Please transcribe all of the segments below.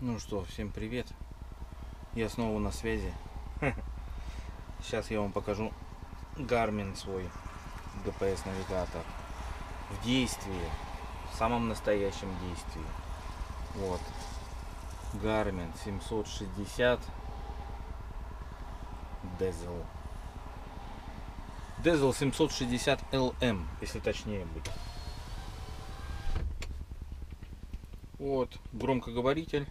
Ну что, всем привет, я снова на связи. Сейчас я вам покажу Garmin, свой GPS навигатор в действии, в самом настоящем действии. Вот Garmin 760 dezl 760LM, если точнее быть. Вот громкоговоритель,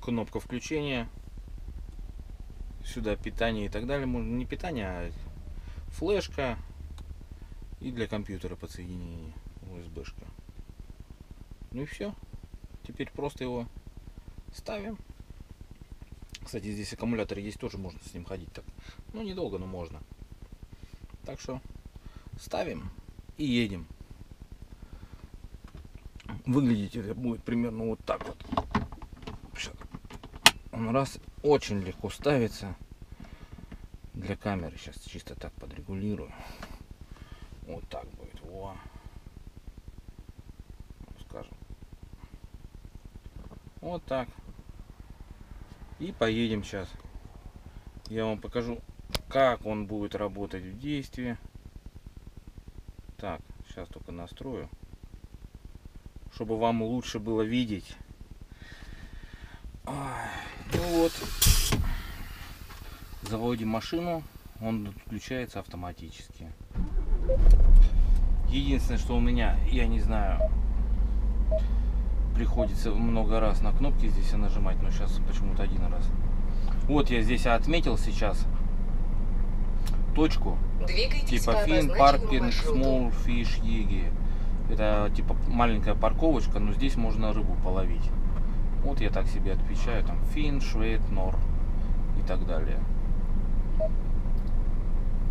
кнопка включения, сюда питание и так далее. Можно не питание, а флешка, и для компьютера подсоединение USB-шка. Ну и все. Теперь просто его ставим. Кстати, здесь аккумулятор есть, тоже можно с ним ходить так. Ну недолго, но можно. Так что ставим и едем. Выглядеть это будет примерно вот так вот. Он раз, очень легко ставится. Для камеры сейчас чисто так подрегулирую. Вот так будет. Во. Скажем. Вот так. И поедем сейчас. Я вам покажу, как он будет работать в действии. Так, сейчас только настрою, чтобы вам лучше было видеть. Ну вот, заводим машину, он включается автоматически. Единственное, что у меня, я не знаю, приходится много раз на кнопки здесь нажимать, но сейчас почему-то один раз. Вот я здесь отметил сейчас точку, типа Фин Паркинг Смол Фиш Еги. Это типа маленькая парковочка, но здесь можно рыбу половить. Вот я так себе отвечаю, там Фин, Швейд, Нор и так далее.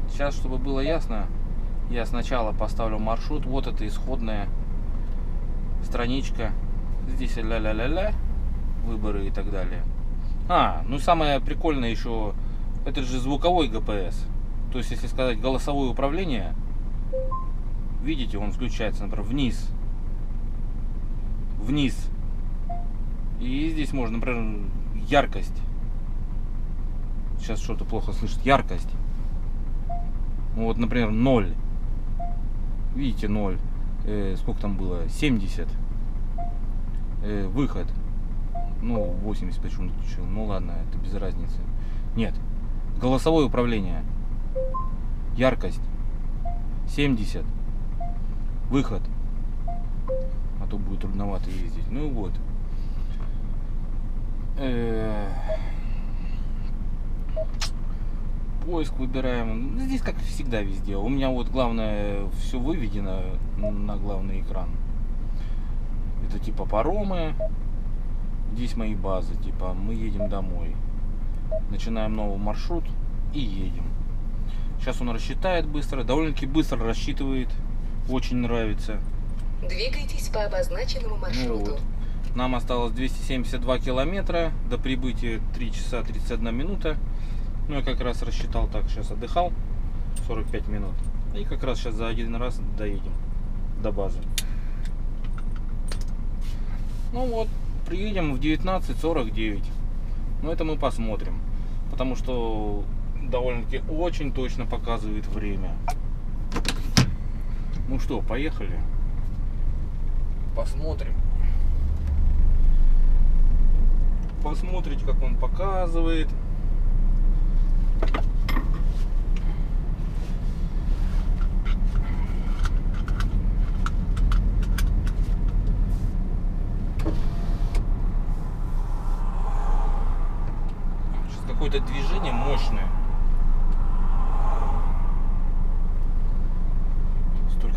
Сейчас, чтобы было ясно, я сначала поставлю маршрут. Вот это исходная страничка. Здесь ля-ля-ля-ля, выборы и так далее. Ну самое прикольное еще, это же звуковой ГПС. То есть, если сказать голосовое управление, видите, он включается, например, вниз. Вниз. И здесь можно, например, яркость. Сейчас что-то плохо слышит. Яркость. Вот, например, 0. Видите, 0. Сколько там было? 70. Выход. Ну, 80 почему-то включил. Ну ладно, это без разницы. Нет. Голосовое управление. Яркость. 70. Выход. А то будет трудновато ездить. Ну вот. Поиск выбираем. Здесь как всегда везде. У меня вот главное все выведено на главный экран. Это типа паромы. Здесь мои базы. Типа мы едем домой. Начинаем новый маршрут и едем. Сейчас он рассчитает быстро. Довольно-таки быстро рассчитывает. Очень нравится. Двигайтесь по обозначенному маршруту. Ну вот. Нам осталось 272 километра. До прибытия 3 часа 31 минута. Ну, я как раз рассчитал так. Сейчас отдыхал 45 минут. И как раз сейчас за один раз доедем до базы. Ну вот, приедем в 19:49. Но это мы посмотрим. Потому что довольно-таки очень точно показывает время. Ну что, поехали. Посмотрим. Посмотрите, как он показывает. Сейчас какое-то движение мощное.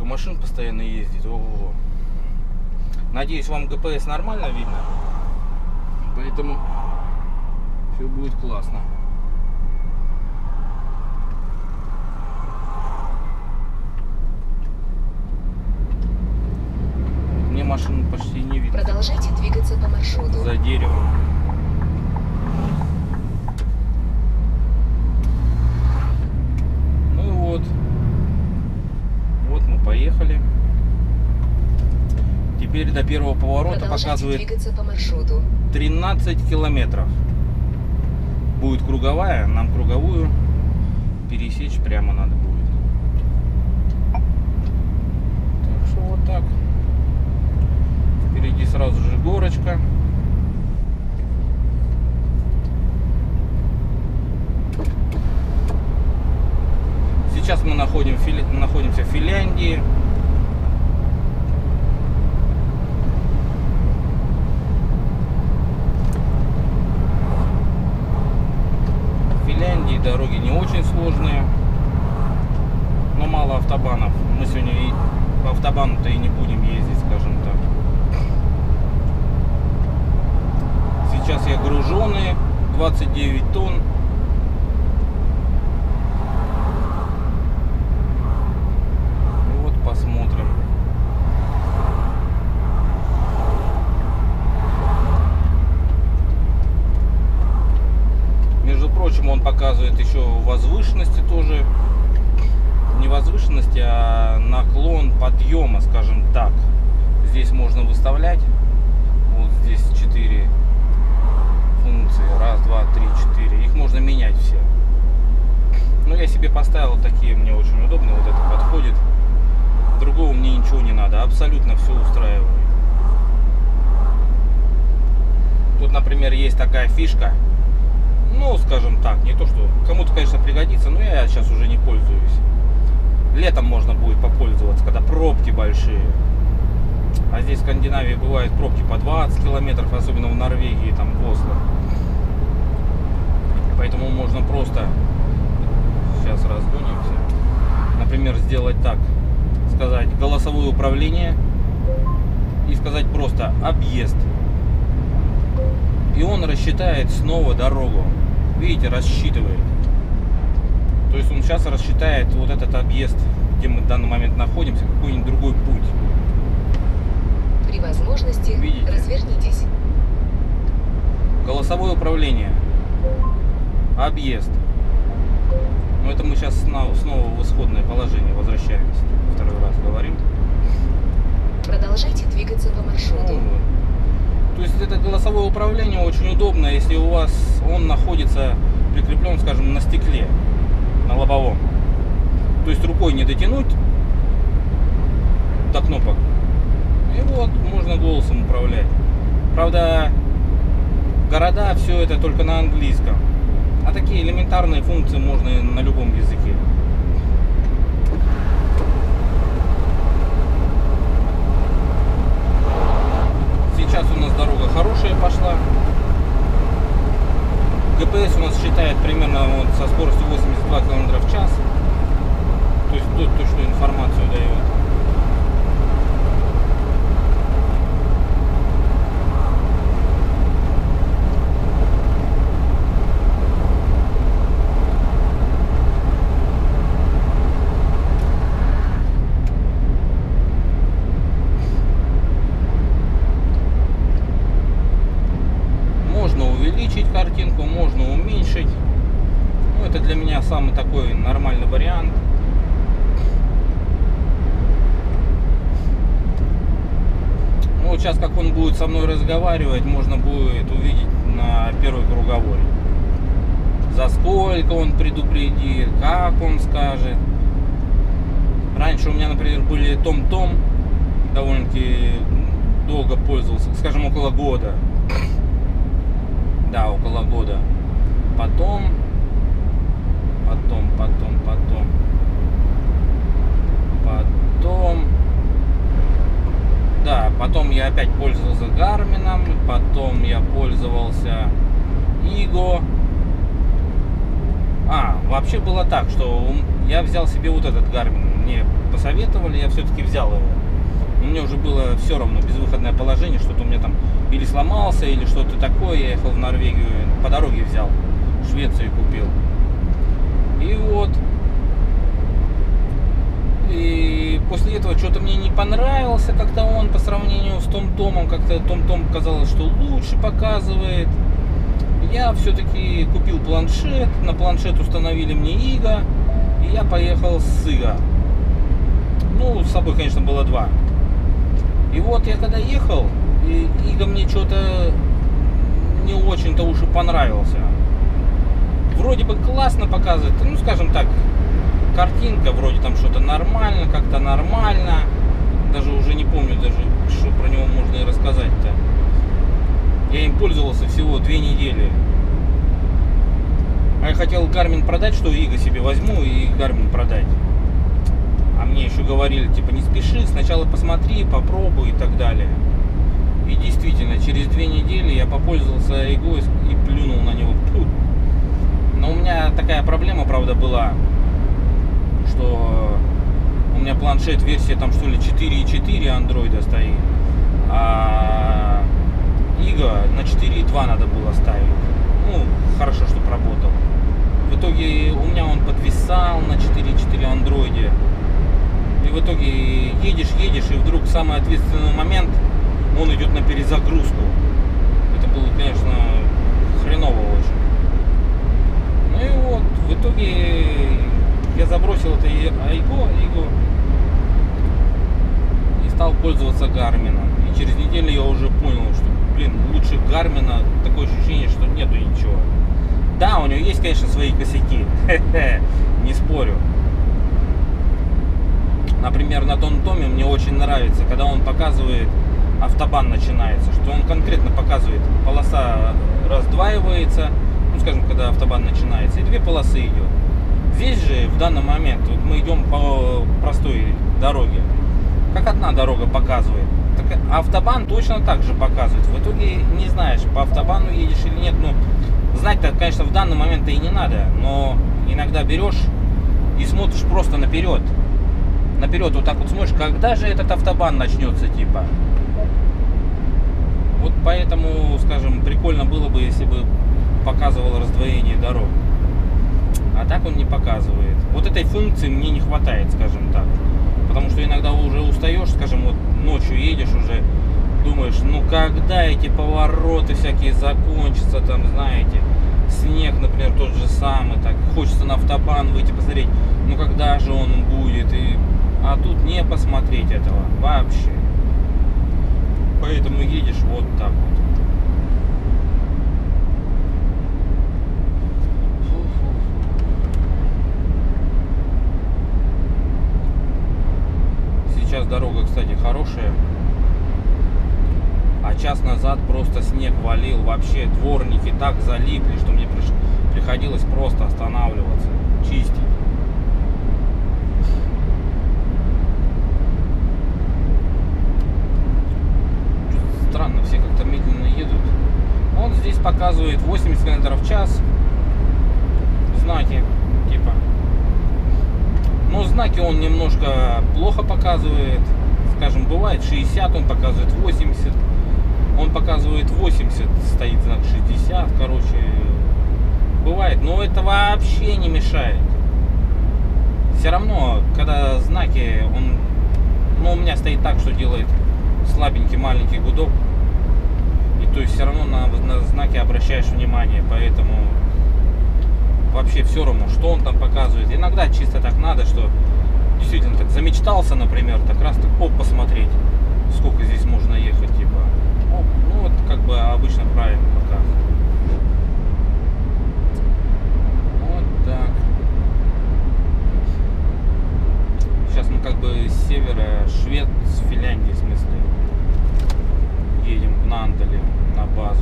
Машин постоянно ездит. Ого. Надеюсь, вам ГПС нормально видно, поэтому все будет классно. Мне машину почти не видно. Продолжайте двигаться по маршруту. За деревом. Ну вот. Поехали. Теперь до первого поворота показывает 13 километров. Будет круговая, нам круговую пересечь прямо надо будет. Так что вот так. Впереди сразу же горочка. Сейчас мы находимся в Финляндии. В Финляндии дороги не очень сложные, но мало автобанов. Мы сегодня и по автобану-то и не будем ездить, скажем так. Сейчас я груженный, 29 тонн. Посмотрим. Между прочим, он показывает еще возвышенности тоже. Не возвышенности, а наклон подъема, скажем так. Здесь можно выставлять. Вот здесь 4 функции. Раз, два, три, 4. Их можно менять все. Но я себе поставил такие, мне очень удобно. Вот это подходит. Другого мне ничего не надо, абсолютно все устраивает. Тут, например, есть такая фишка, ну, скажем так, не то, что кому-то, конечно, пригодится, но я сейчас уже не пользуюсь. Летом можно будет попользоваться, когда пробки большие. А здесь в Скандинавии бывают пробки по 20 километров, особенно в Норвегии, там, в Осло. Поэтому можно просто, сейчас раздунимся, например, сделать так. Сказать голосовое управление и сказать просто объезд, и он рассчитает снова дорогу. Видите, рассчитывает, то есть он сейчас рассчитает вот этот объезд, где мы в данный момент находимся, какой-нибудь другой путь. При возможности, видите, развернитесь. Голосовое управление, объезд. Но это мы сейчас снова в исходное положение возвращаемся. Второй раз говорим. Продолжайте двигаться по маршруту. Ну, то есть это голосовое управление очень удобно, если у вас он находится прикреплен, скажем, на стекле, на лобовом. То есть рукой не дотянуть до кнопок. И вот можно голосом управлять. Правда, города, все это только на английском. А такие элементарные функции можно и на любом языке. Сейчас у нас дорога хорошая пошла. ГПС у нас считает примерно вот со скоростью 82 км в час. То есть тут точную информацию дает. Картинку можно уменьшить, ну, это для меня самый такой нормальный вариант. Ну, вот сейчас как он будет со мной разговаривать, можно будет увидеть на первой круговой, за сколько он предупредит, как он скажет. Раньше у меня, например, были TomTom, довольно-таки долго пользовался, скажем, около года. Да, около года. Потом я опять пользовался Garmin, потом я пользовался iGO. Вообще было так, что я взял себе вот этот Garmin. Мне посоветовали, я все-таки взял его. Мне уже было все равно, безвыходное положение, что-то у меня там или сломался, или что-то такое. Я ехал в Норвегию, по дороге взял, в Швецию купил. И вот. И после этого что-то мне не понравился как-то он по сравнению с TomTom. Как-то TomTom казалось, что лучше показывает. Я все-таки купил планшет, на планшет установили мне iGO, и я поехал с iGO. Ну, с собой, конечно, было два. И вот я когда ехал, и iGO мне что-то не очень-то уж и понравился. Вроде бы классно показывает, ну скажем так, картинка вроде там что-то нормально, как-то нормально. Даже уже не помню даже, что про него можно и рассказать-то. Я им пользовался всего 2 недели. А я хотел Garmin продать, что iGO себе возьму и Garmin продать. А мне еще говорили, типа, не спеши, сначала посмотри, попробуй и так далее. И действительно, через 2 недели я попользовался iGO и плюнул на него. Но у меня такая проблема, правда, была, что у меня планшет версия там что ли 4.4 Android стоит, а iGO на 4.2 надо было ставить. Ну, хорошо, что работал. В итоге у меня он подвисал на 4.4 Android. И в итоге едешь, и вдруг самый ответственный момент, он идет на перезагрузку. Это было, конечно, хреново очень. Ну и вот, в итоге я забросил это iGO и стал пользоваться Garmin. И через неделю я уже понял, что, блин, лучше Garmin, такое ощущение, что нету ничего. Да, у него есть, конечно, свои косяки, не спорю. Например, на TomTom мне очень нравится, когда он показывает, автобан начинается, что он конкретно показывает, полоса раздваивается, ну скажем, когда автобан начинается, и 2 полосы идет. Здесь же, в данный момент, вот мы идем по простой дороге, как одна дорога показывает, так автобан точно так же показывает. В итоге не знаешь, по автобану едешь или нет. Ну, знать-то, конечно, в данный момент-то и не надо, но иногда берешь и смотришь просто наперед. Наперед вот так вот смотришь, когда же этот автобан начнется, типа. Вот поэтому, скажем, прикольно было бы, если бы показывал раздвоение дорог. А так он не показывает. Вот этой функции мне не хватает, скажем так. Потому что иногда уже устаешь, скажем, вот ночью едешь уже, думаешь, ну когда эти повороты всякие закончатся, там, знаете, снег, например, тот же самый, так, хочется на автобан выйти посмотреть, ну когда же он будет, и... а тут не посмотреть этого вообще. Поэтому едешь вот так вот. Сейчас дорога, кстати, хорошая. А час назад просто снег валил. Вообще дворники так залипли, что мне приходилось просто останавливаться, чистить. Странно, все как-то медленно едут. Он здесь показывает 80 км в час. Знаки, типа. Но знаки он немножко плохо показывает. Скажем, бывает 60, он показывает 80. Он показывает 80, стоит знак 60, короче. Бывает, но это вообще не мешает. Все равно, когда знаки, он... Ну, у меня стоит так, что делает слабенький маленький гудок. И то есть все равно на знаки обращаешь внимание, поэтому... Вообще все равно, что он там показывает. Иногда чисто так надо, что действительно так замечтался, например, так раз так, оп, посмотреть, сколько здесь можно ехать, типа. Оп, ну вот как бы обычно правильно показывает. Вот так. Сейчас мы как бы с севера Финляндии, в смысле, едем в Нантале на базу.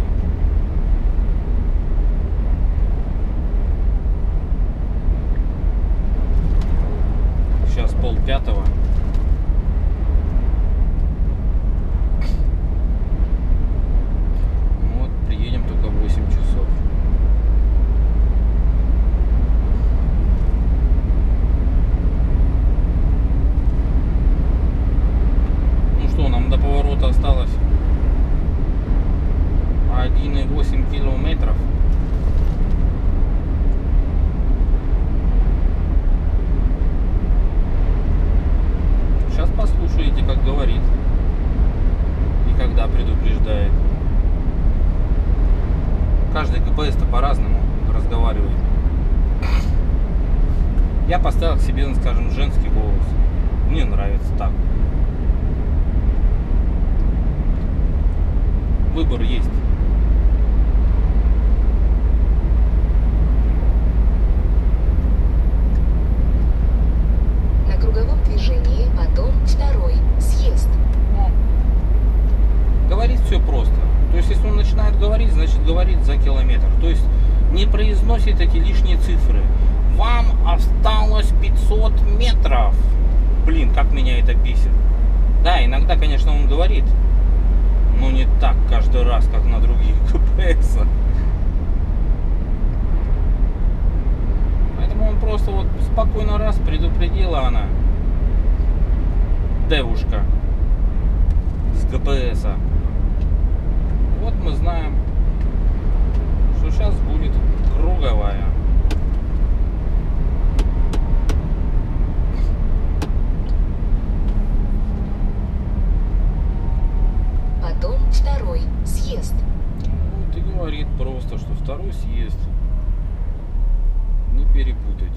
Сейчас 4:30. Вот, приедем только в 8 часов. Ну что, нам до поворота осталось 1,8 километров. Послушайте, как говорит и когда предупреждает. Каждый ГПС-то по-разному разговаривает. Я поставил к себе, скажем, женский голос. Мне нравится так. выбор есть. На круговом движении потом второй съезд. Говорит все просто. То есть, если он начинает говорить, значит говорит за километр. То есть не произносит эти лишние цифры. Вам осталось 500 метров. Блин, как меня это бесит. Да, иногда, конечно, он говорит, но не так каждый раз, как на других ГПС-ах. Поэтому он просто вот спокойно раз предупредила она, девушка с ГПС-а. Вот мы знаем, что сейчас будет круговая. Потом второй съезд. Вот и говорит просто, что второй съезд. Не перепутайте.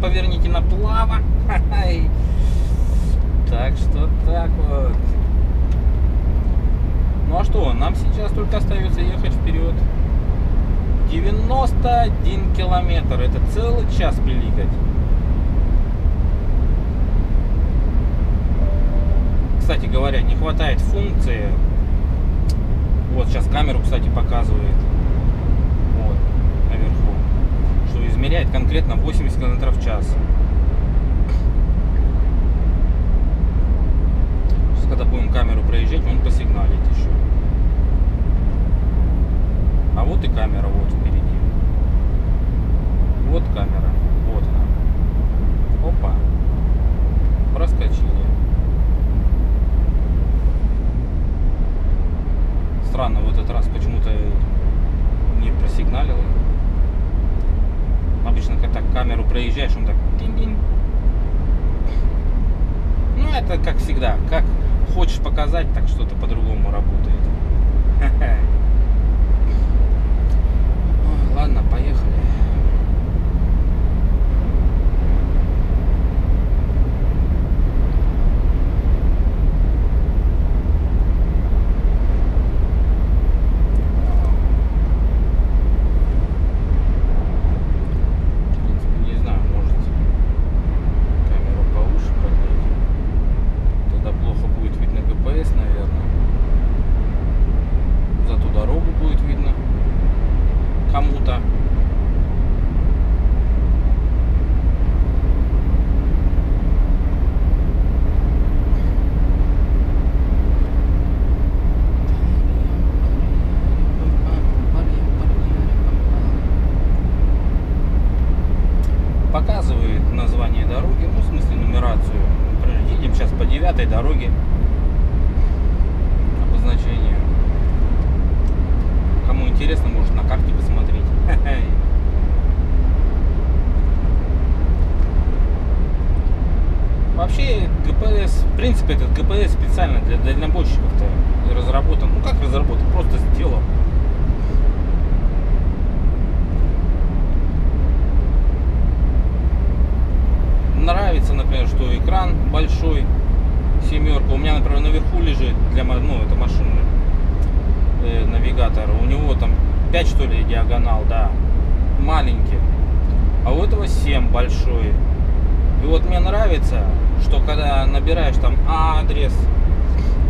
Поверните направо. Так что так вот. Ну а что, нам сейчас только остается ехать вперед. 91 километр. Это целый час пиликать. Кстати говоря, не хватает функции. Вот сейчас камеру, кстати, показывает. Измеряет конкретно 80 км в час. Сейчас, когда будем камеру проезжать, он посигналит еще. А вот и камера, вот впереди. Вот камера, вот она. Опа, проскочили. Странно, в этот раз почему-то не просигналило. Обычно, когда камеру проезжаешь, он так... Ну, это как всегда. Как хочешь показать, так что-то по-другому работает. Ой, ладно, поехали. навигатор, у него там 5 что ли диагонал, да, маленький, а у этого 7 большой. И вот мне нравится, что когда набираешь там адрес,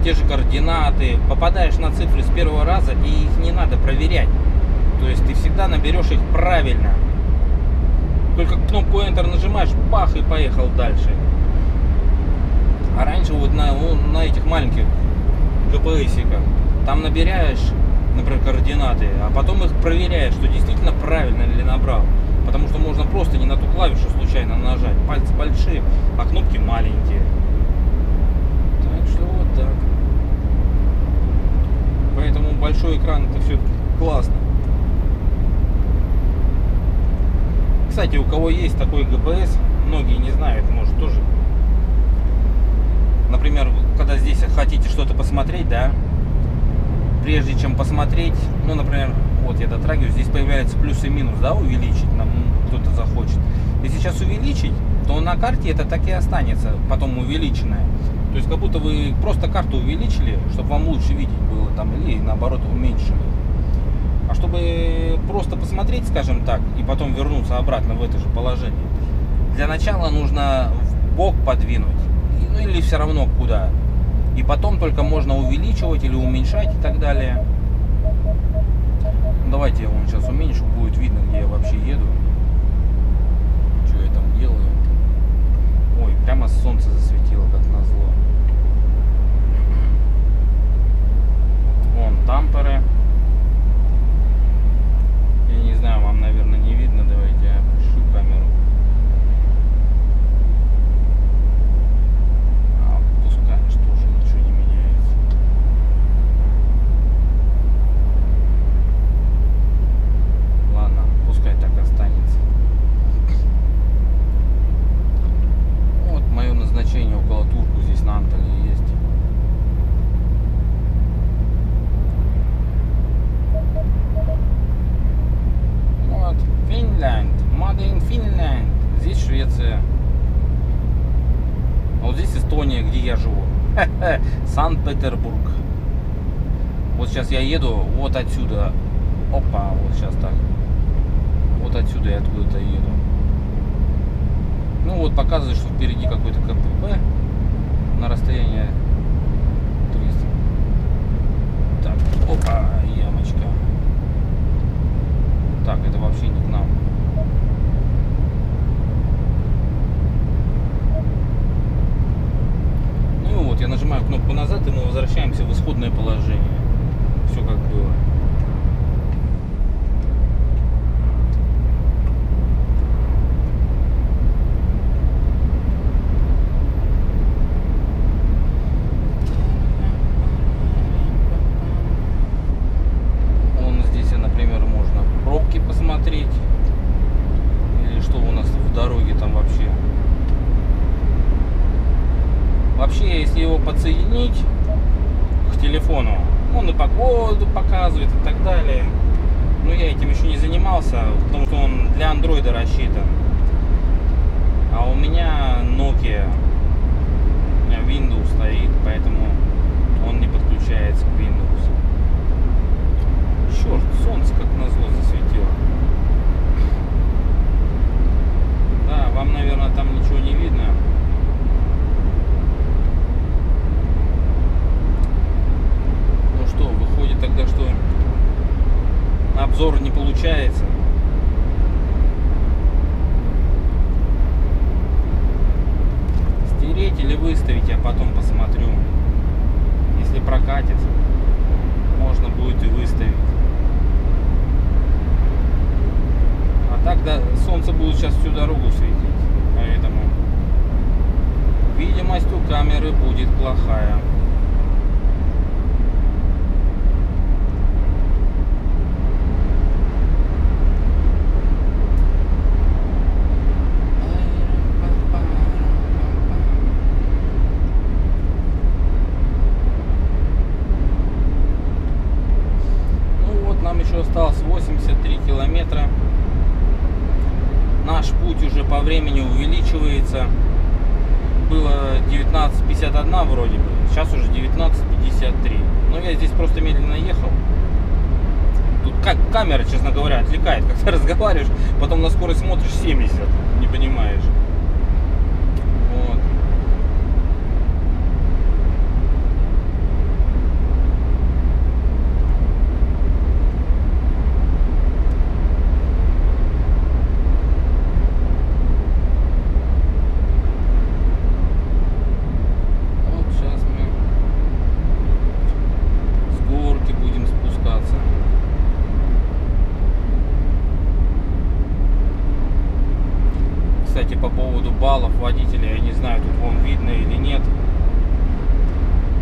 те же координаты, попадаешь на цифры с первого раза, и их не надо проверять. То есть ты всегда наберешь их правильно. Только кнопку Enter нажимаешь, бах, и поехал дальше. А раньше вот на этих маленьких GPS-иках там набираешь, например, координаты, а потом их проверяешь, что действительно правильно ли набрал. Потому что можно просто не на ту клавишу случайно нажать. Пальцы большие, а кнопки маленькие. Так что вот так. Поэтому большой экран — это все классно. Кстати, у кого есть такой GPS, многие не знают, может тоже. Например, когда здесь хотите что-то посмотреть, да, прежде чем посмотреть, ну, например, вот я дотрагиваюсь, здесь появляется плюс и минус, да, увеличить нам кто-то захочет. Если сейчас увеличить, то на карте это так и останется, потом увеличенное. То есть как будто вы просто карту увеличили, чтобы вам лучше видеть было там, или наоборот уменьшили. А чтобы просто посмотреть, скажем так, и потом вернуться обратно в это же положение, для начала нужно в бок подвинуть, ну или все равно куда. И потом только можно увеличивать или уменьшать и так далее. Давайте я вам сейчас уменьшу, будет видно, где я вообще еду. Что я там делаю. Ой, прямо солнце засветило, как назло. Вон Тампере. Я не знаю, вам, наверное, не видно. Давайте я опущу камеру. Санкт-Петербург. Вот сейчас я еду вот отсюда. Опа, вот сейчас так. Вот отсюда я откуда-то еду. Ну вот показывает, что впереди какой-то КПП на расстоянии 300. Так, опа, ямочка. Так, это вообще не к нам. Вот я нажимаю кнопку назад, и мы возвращаемся в исходное положение. Все как было. Вон здесь, например, можно пробки посмотреть. Или что у нас в дороге там вообще. Вообще, если его подсоединить к телефону, он и погоду показывает и так далее. Но я этим еще не занимался, потому что он для Android рассчитан. А у меня Nokia, у меня Windows стоит, поэтому он не подключается к Windows. Черт, солнце как назло засветило. Да, вам, наверное, там ничего не видно. Выходит тогда, что обзор не получается. Стереть или выставить, я потом посмотрю. Если прокатится, можно будет и выставить. А так да, солнце будет сейчас всю дорогу светить. Поэтому видимость у камеры будет плохая. Осталось 83 километра. Наш путь уже по времени увеличивается. Было 19:51 вроде бы. Сейчас уже 19:53. Но я здесь просто медленно ехал. как камера, честно говоря, отвлекает, когда разговариваешь, потом на скорость смотришь 70, не понимаешь. Вот. По поводу баллов водителя, я не знаю, тут вам видно или нет.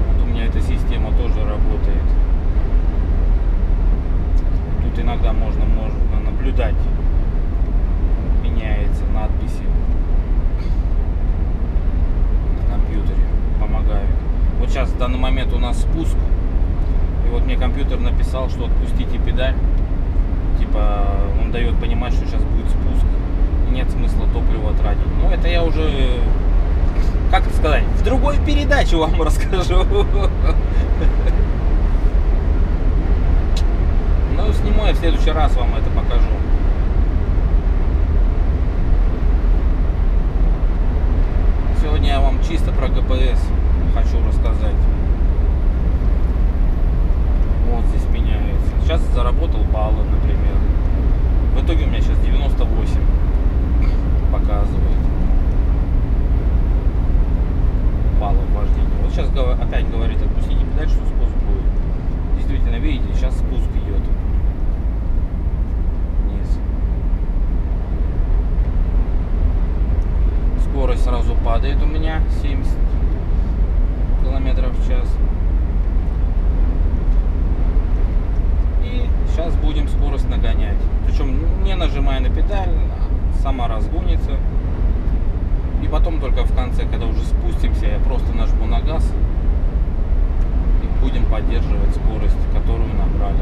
Вот у меня эта система тоже работает. Тут иногда можно наблюдать, меняется надписи на компьютере, помогают. Вот сейчас в данный момент у нас спуск, и вот мне компьютер написал, что отпустите педаль, типа он дает понимать, что сейчас будет спуск. Нет смысла топливо тратить. Но это я уже, как сказать, в другой передаче вам расскажу. Ну, сниму я в следующий раз, вам это покажу. Сегодня я вам чисто про ГПС хочу рассказать. Вот здесь меняется. Сейчас заработал баллы, например. В итоге у меня сейчас 98. Показывает баллы вождения. Вот сейчас опять говорит, отпустите педаль, что спуск будет. Действительно, видите, сейчас спуск идет вниз. Скорость сразу падает у меня 70 километров в час. И сейчас будем скорость нагонять. Причем не нажимая на педаль, сама разгонится, и потом только в конце, когда уже спустимся, я просто нажму на газ и будем поддерживать скорость, которую набрали.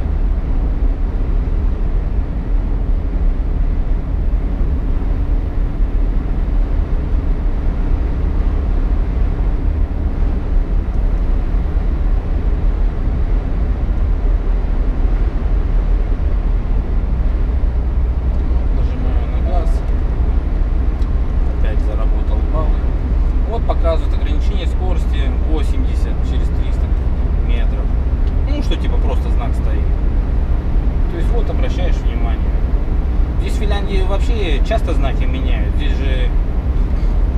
Часто знаки меняют, здесь же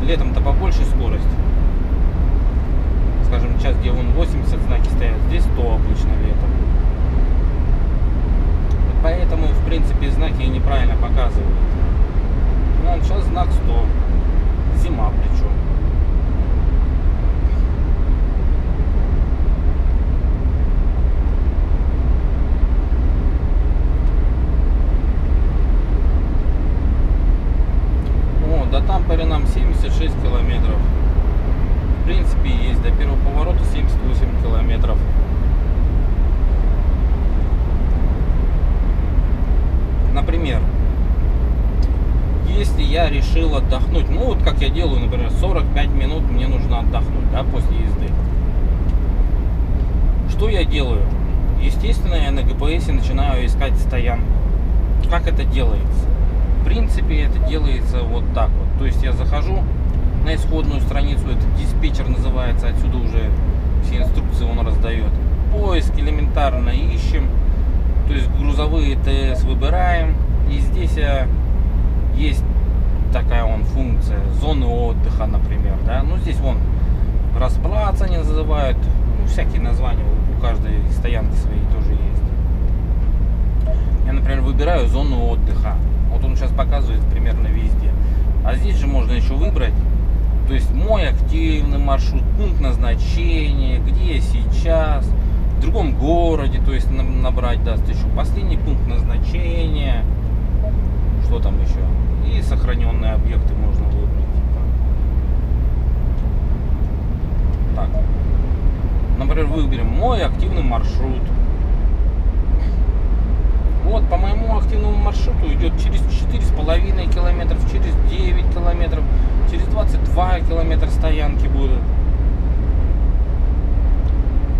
летом-то побольше скорость, скажем, сейчас где вон 80 знаки стоят, здесь 100 обычно летом, и поэтому в принципе знаки неправильно показывают. Вон сейчас знак 100, зима причем. До Тампера нам 76 километров. В принципе, есть до первого поворота 78 километров. Например, если я решил отдохнуть, ну вот как я делаю, например, 45 минут мне нужно отдохнуть, да, после езды. Что я делаю? Естественно, я на ГПС начинаю искать стоянку. Как это делается? В принципе, это делается вот так вот. То есть я захожу на исходную страницу, это диспетчер называется, отсюда уже все инструкции он раздает. Поиск элементарно ищем, то есть грузовые ТС выбираем. И здесь есть такая функция, зоны отдыха, например. Да? Ну, здесь расплаца не называют, ну, всякие названия у каждой стоянки свои тоже есть. Я, например, выбираю зону отдыха. Вот он сейчас показывает примерно везде. А здесь же можно еще выбрать, то есть мой активный маршрут, пункт назначения, где я сейчас, в другом городе, то есть набрать даст еще последний пункт назначения, что там еще, и сохраненные объекты можно выбрать. Так, например, выберем мой активный маршрут. Вот по моему активному маршруту идет через 4,5 километров, через 9 километров, через 22 километра стоянки будут.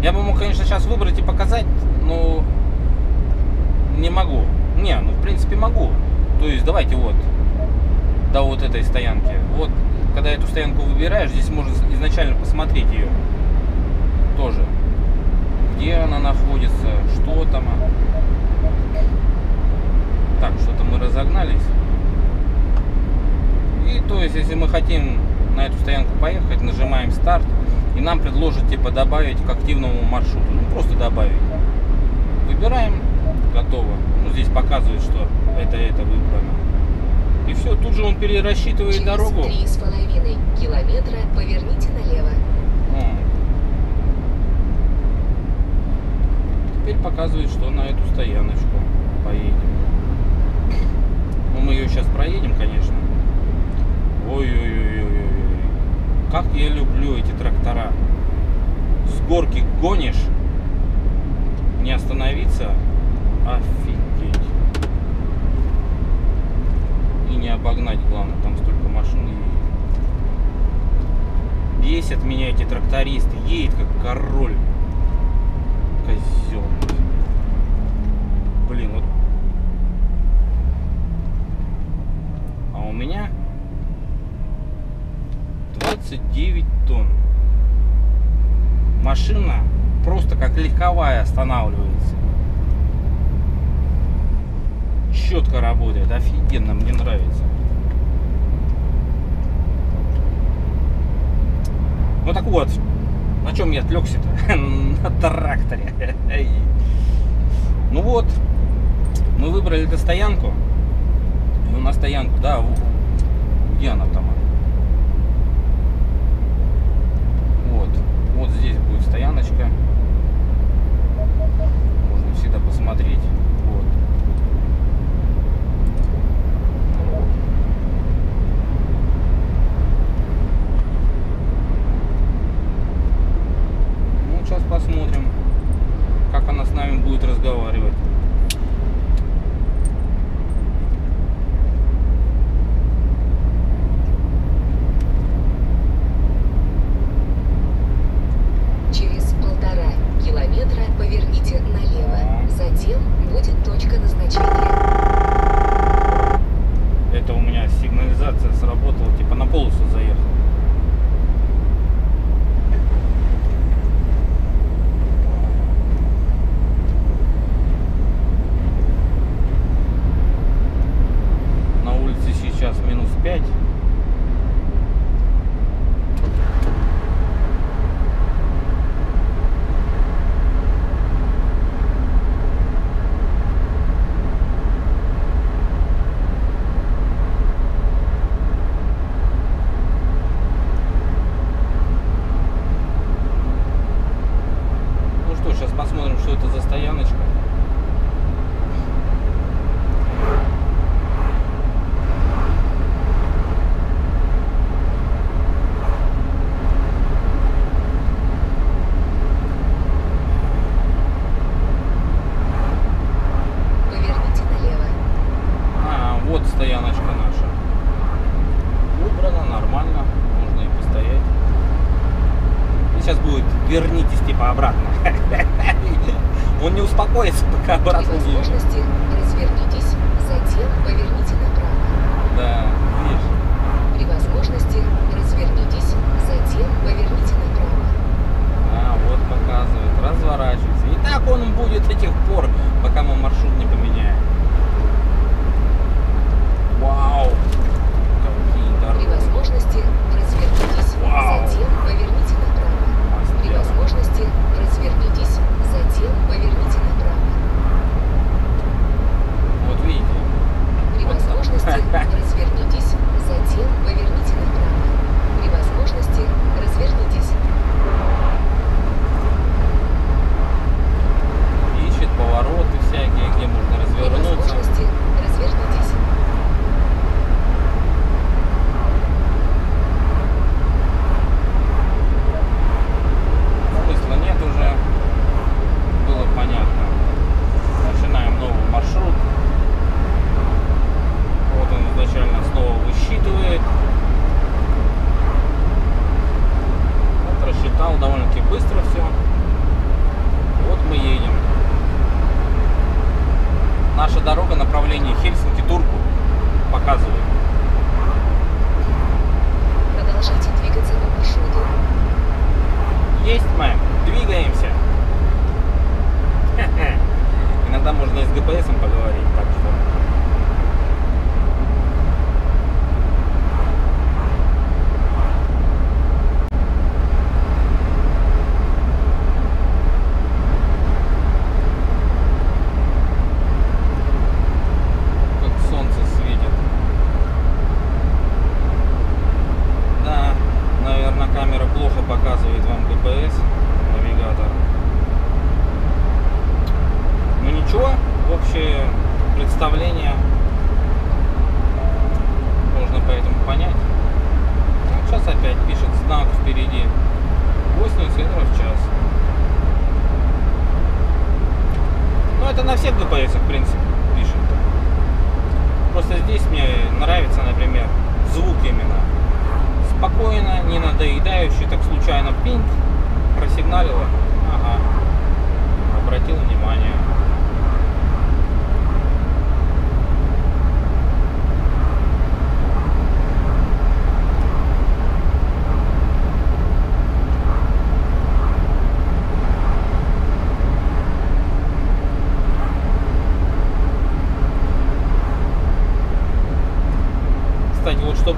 Я бы мог, конечно, сейчас выбрать и показать, но не могу. давайте вот до вот этой стоянки. Вот, когда эту стоянку выбираешь, здесь можно изначально посмотреть ее тоже. Где она находится, что там. Так, что-то мы разогнались. И то есть, если мы хотим на эту стоянку поехать, нажимаем старт, и нам предложат типа добавить к активному маршруту. Ну, просто добавить. Выбираем, готово. Ну, здесь показывает, что это выбрано. И все, тут же он перерасчитывает через дорогу. 3,5 километра поверните налево. Теперь показывает, что на эту стояночку поедем. Ну, мы ее сейчас проедем, конечно. Ой-ой-ой-ой-ой. Как я люблю эти трактора. С горки гонишь. Не остановиться. Офигеть. И не обогнать, главное. Там столько машин. Бесят меня эти трактористы. Едет как король. Козел. Блин, вот. А у меня 29 тонн. Машина просто как легковая останавливается. Четко работает. Офигенно, мне нравится. Ну так вот. На чем я отвлекся-то? На тракторе. Ну вот, мы выбрали эту стоянку. На стоянку, да, где она там? Вот, вот здесь будет стояночка. Можно всегда посмотреть. Посмотрим, как она с нами будет разговаривать. Через 1,5 километра поверните налево. Затем будет точка назначения. Это у меня сигнализация сработала, типа на полосу заехала. показывает. Продолжайте двигаться по маршруту. Есть, мэм. Двигаемся. Иногда можно и с ГПСом поговорить, так что...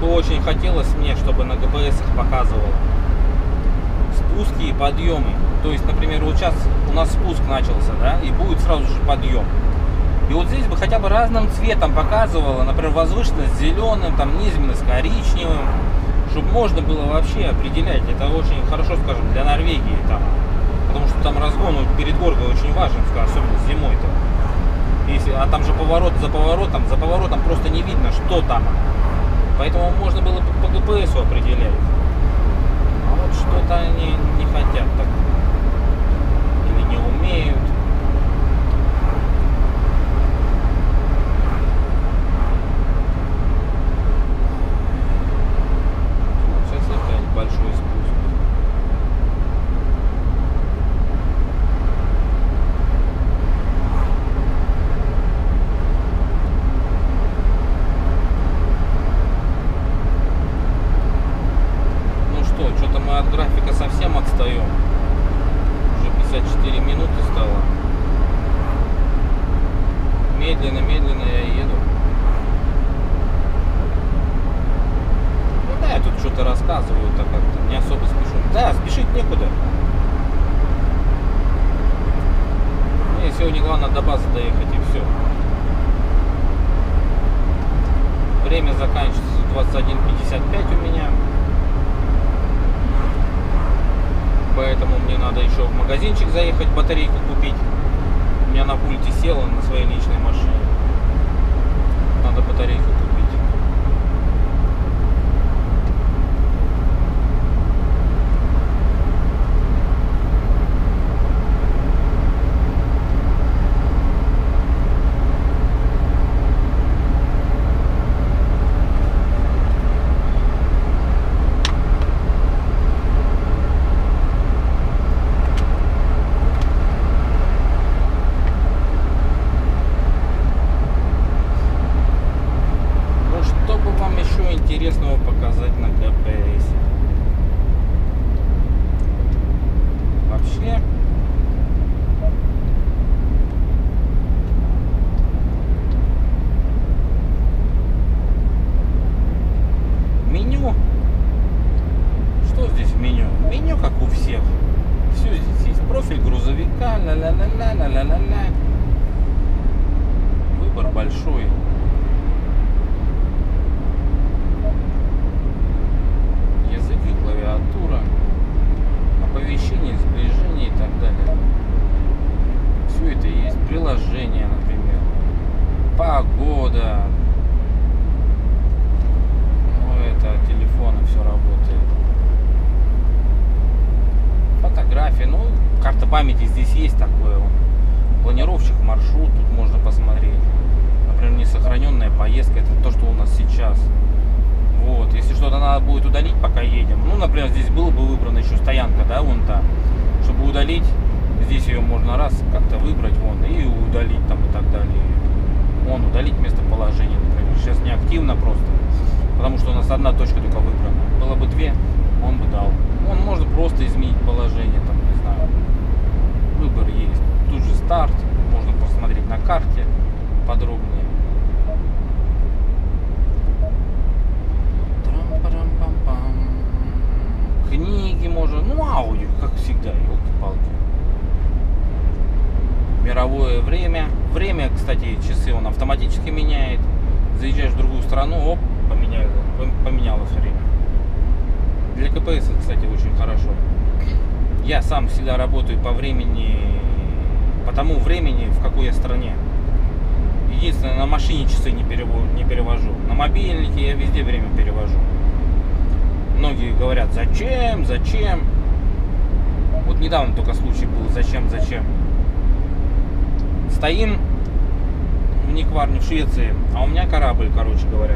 Очень хотелось мне, чтобы на ГПС их показывало спуски и подъемы. То есть, например, вот сейчас у нас спуск начался, да, и будет сразу же подъем. И вот здесь бы хотя бы разным цветом показывало, например, возвышенность зеленым, там низменность коричневым, чтобы можно было вообще определять. Это очень хорошо, скажем, для Норвегии там, потому что там разгон перед горкой очень важен, особенно зимой-то. Если, а там же поворот за поворотом просто не видно, что там. Поэтому можно было по ГПСу определять. А вот что-то они не хотят так. Или не умеют. Сейчас опять большой спуск. Удалить местоположение, например, сейчас неактивно просто, потому что у нас одна точка только выбрана. Было бы две, он бы дал. Он может просто изменить положение, там, не знаю, выбор есть. Тут же старт, можно посмотреть на карте подробнее. Книги можно, ну аудио, как всегда, елки-палки. Мировое время. Время, кстати, часы он автоматически меняет. Заезжаешь в другую страну, оп, поменялось время. Для КПС, кстати, очень хорошо. Я сам всегда работаю по времени, по тому времени, в какой я стране. Единственное, на машине часы не перевожу. На мобильнике я везде время перевожу. Многие говорят, зачем, зачем. Вот недавно только случай был, зачем, зачем. Стоим в Никварне, в Швеции, а у меня корабль, короче говоря.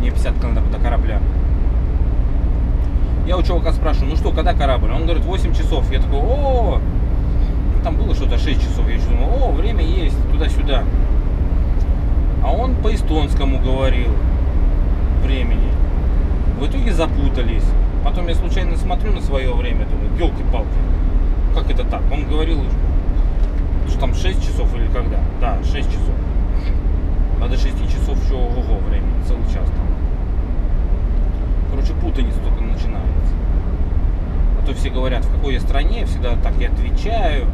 Мне 50 километров до корабля. Я у чувака спрашиваю, ну что, когда корабль? Он говорит, 8 часов. Я такой, о, там было что-то 6 часов. Я еще думаю, о, время есть, туда-сюда. А он по-эстонскому говорил времени. В итоге запутались. Потом я случайно смотрю на свое время, думаю, елки-палки, как это так? Он говорил, что там 6 часов или когда? Да, 6 часов. А до 6 часов еще ого-го времени, целый час там. Короче, путаница только начинается. А то все говорят, в какой я стране, всегда так я отвечаю,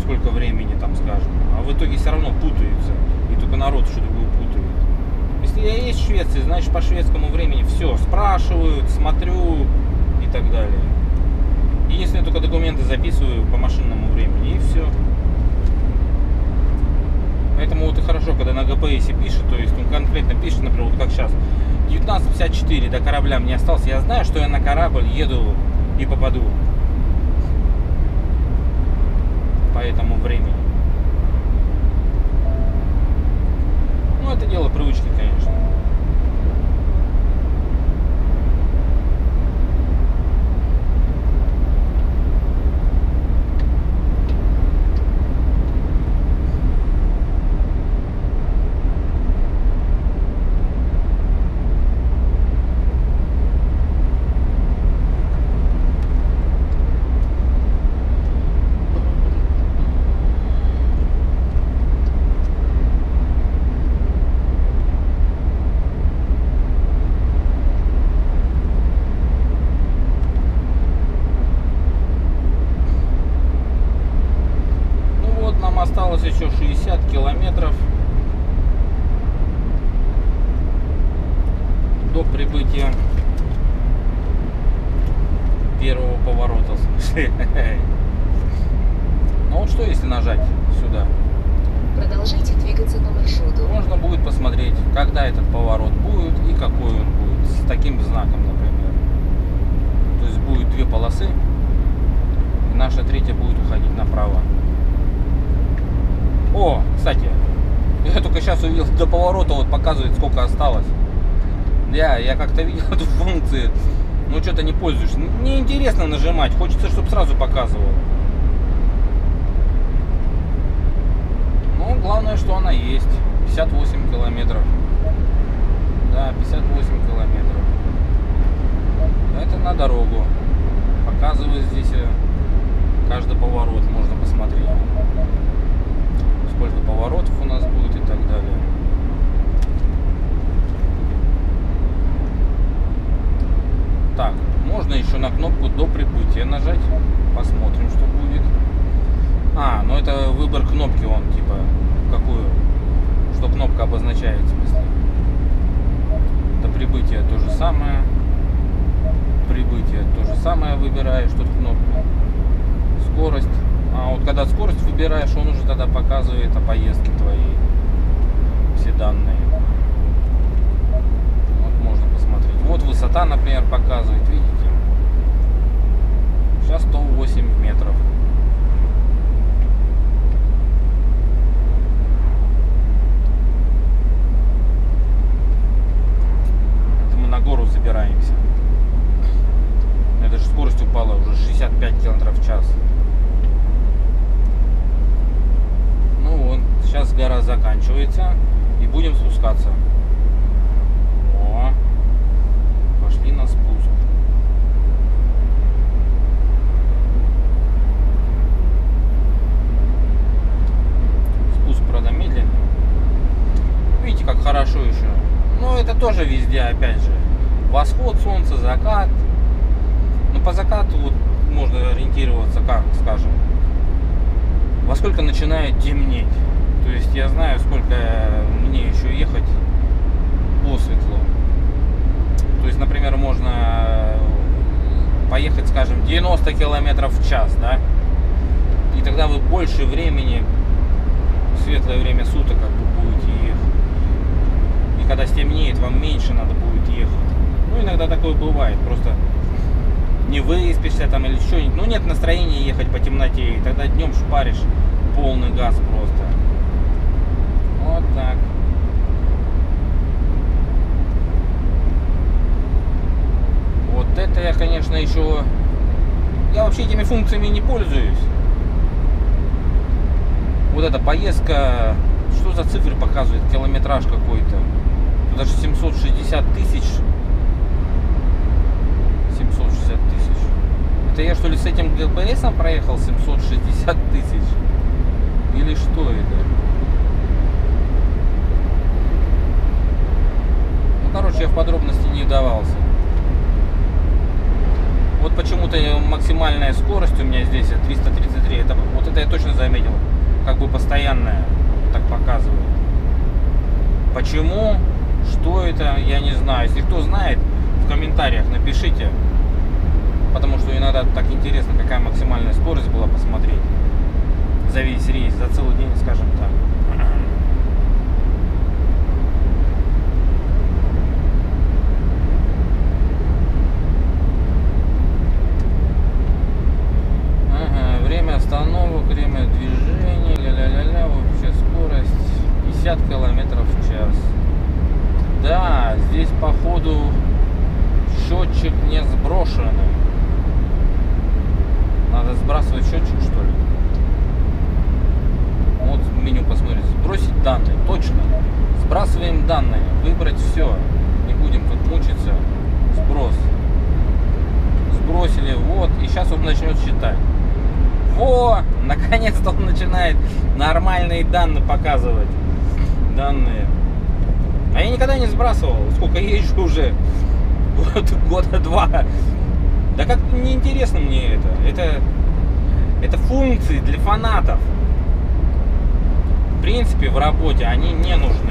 сколько времени там скажем. А в итоге все равно путаются. И только народ что-то путает. Если я есть в Швеции, значит по шведскому времени все спрашивают, смотрю и так далее. И если я только документы записываю по машинному времени, и все. Поэтому вот и хорошо, когда на ГПС пишет, то есть он конкретно пишет, например, вот как сейчас, 19:54, до корабля мне осталось, я знаю, что я на корабль еду и попаду. По этому времени. Ну, это дело привычки, конечно. Еще 60 километров до прибытия первого поворота. Ну вот что, если нажать сюда? Продолжайте двигаться по маршруту. Можно будет посмотреть, когда этот поворот будет и какой он будет. С таким знаком, например. То есть будет две полосы, и наша третья будет уходить направо. О, кстати, я только сейчас увидел, до поворота вот показывает, сколько осталось. Я как-то видел эту функцию, но что-то не пользуешься. Неинтересно нажимать, хочется, чтобы сразу показывал. Ну, главное, что она есть. 58 километров. Да, 58 километров. Это на дорогу. Показывает здесь каждый поворот, можно посмотреть. Сколько поворотов у нас будет и так далее. Так, можно еще на кнопку до прибытия нажать. Посмотрим, что будет. А, ну это выбор кнопки, он типа какую, что кнопка обозначает, в смысле. До прибытия то же самое. Прибытие то же самое выбираешь, тут кнопку. Скорость. А вот когда скорость выбираешь, он уже тогда показывает о поездке твоей все данные. Вот можно посмотреть. Вот высота, например, показывает, видите? Сейчас 108 метров. Это мы на гору забираемся. Это же скорость упала уже 65 километров в час. Сейчас гора заканчивается и будем спускаться. тоже везде, опять же, восход солнца, закат. Но по закату вот можно ориентироваться, как, скажем, во сколько начинает темнеть. То есть я знаю, сколько мне еще ехать по светлу. То есть, например, можно поехать, скажем, 90 километров в час, да? И тогда вы больше времени, светлое время суток, как бы будете ехать. И когда стемнеет, вам меньше надо будет ехать. Ну, иногда такое бывает, просто не выспишься там или что-нибудь. Ну, нет настроения ехать по темноте, и тогда днем шпаришь полный газ просто. Вот так. Вот это я, конечно, еще... Я вообще этими функциями не пользуюсь. Вот эта поездка, что за цифры показывает, километраж какой-то. Даже 760 тысяч. Это я, что ли, с этим ГПСом проехал 760 тысяч? Или что это? Ну, короче, я в подробности не вдавался. Вот почему-то максимальная скорость у меня здесь 333. Это, вот это я точно заметил. Как бы постоянная так показывает. Почему? Что это? Я не знаю. Если кто знает, в комментариях напишите. Потому что иногда так интересно, какая максимальная скорость была, посмотреть. За весь рейс, за целый день, скажем так. Ага, время остановок, время движения, ля-ля-ля-ля, вообще скорость 50 километров в час. Да, здесь походу счетчик не сброшенный. Надо сбрасывать счетчик, что ли? Вот меню посмотрите. Сбросить данные. Точно. Сбрасываем данные. Выбрать все. Не будем тут мучиться. Сброс. Сбросили. Вот. И сейчас он начнет считать. Во! Наконец-то он начинает нормальные данные показывать. Данные. А я никогда не сбрасывал. Сколько езжу уже. Года два. Да как неинтересно мне это. Это функции для фанатов. В принципе, в работе они не нужны.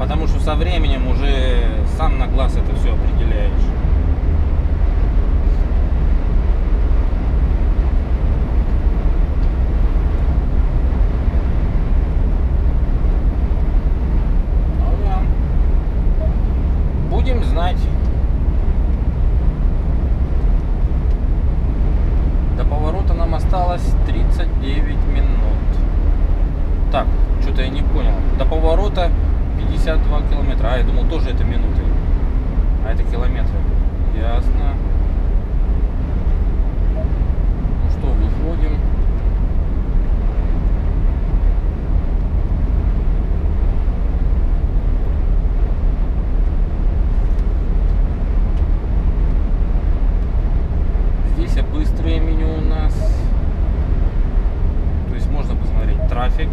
Потому что со временем уже сам на глаз это все определяешь. Будем знать. До поворота нам осталось 39 минут. Так, что-то я не понял. До поворота 52 километра. А, я думал, тоже это минуты. А это километры. Ясно. Ну что, выходим. Быстрое меню у нас, то есть можно посмотреть трафик,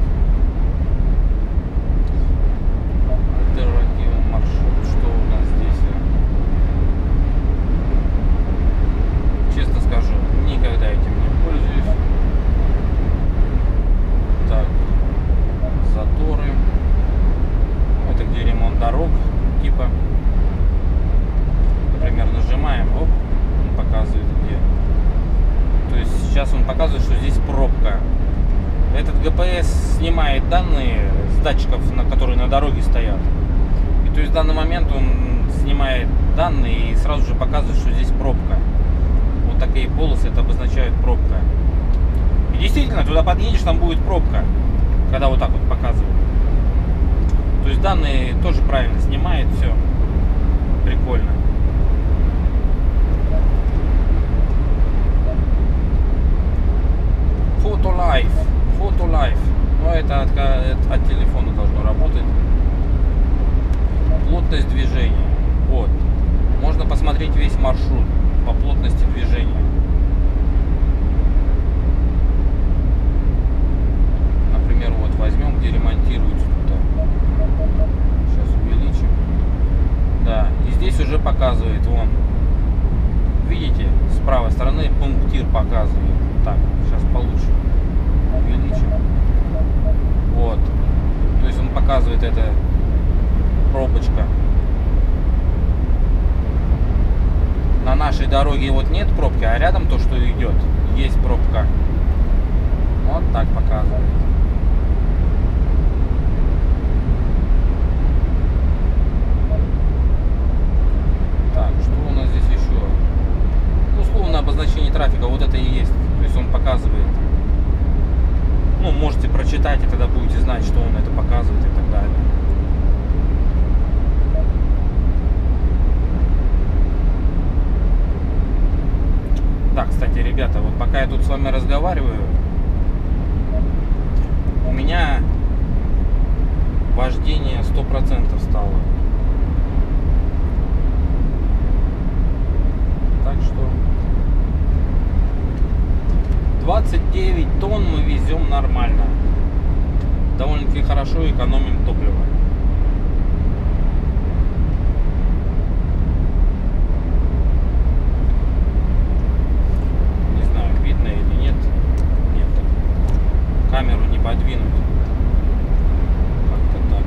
альтернативный маршрут, что у нас здесь. Честно скажу, никогда этим не пользуюсь. Так, заторы, это где ремонт дорог, типа, например, нажимаем, оп, он показывает где. То есть сейчас он показывает, что здесь пробка. Этот ГПС снимает данные с датчиков, которые на дороге стоят. И то есть в данный момент он снимает данные и сразу же показывает, что здесь пробка. Вот такие полосы, это обозначают пробка. И действительно, туда подъедешь, там будет пробка, когда вот так вот показывают. То есть данные тоже правильно снимает, все. Прикольно. Photo Life. Но это от телефона должно работать. Плотность движения. Вот. Можно посмотреть весь маршрут по плотности движения. Например, вот возьмем, где ремонтируем. так, сейчас получше увеличим. Вот, то есть он показывает, это пробочка. На нашей дороге вот нет пробки, а рядом то, что идет, есть пробка. Вот так показывает. Так, что у нас здесь еще? Условное обозначение трафика, вот это и есть. То есть он показывает. Ну, можете прочитать, и тогда будете знать, что он это показывает и так далее. Да, кстати, ребята, вот пока я тут с вами разговариваю, у меня вождение 100% стало. Так что 29 тонн мы везем нормально. Довольно-таки хорошо экономим топливо. Камеру не подвинуть, как-то так.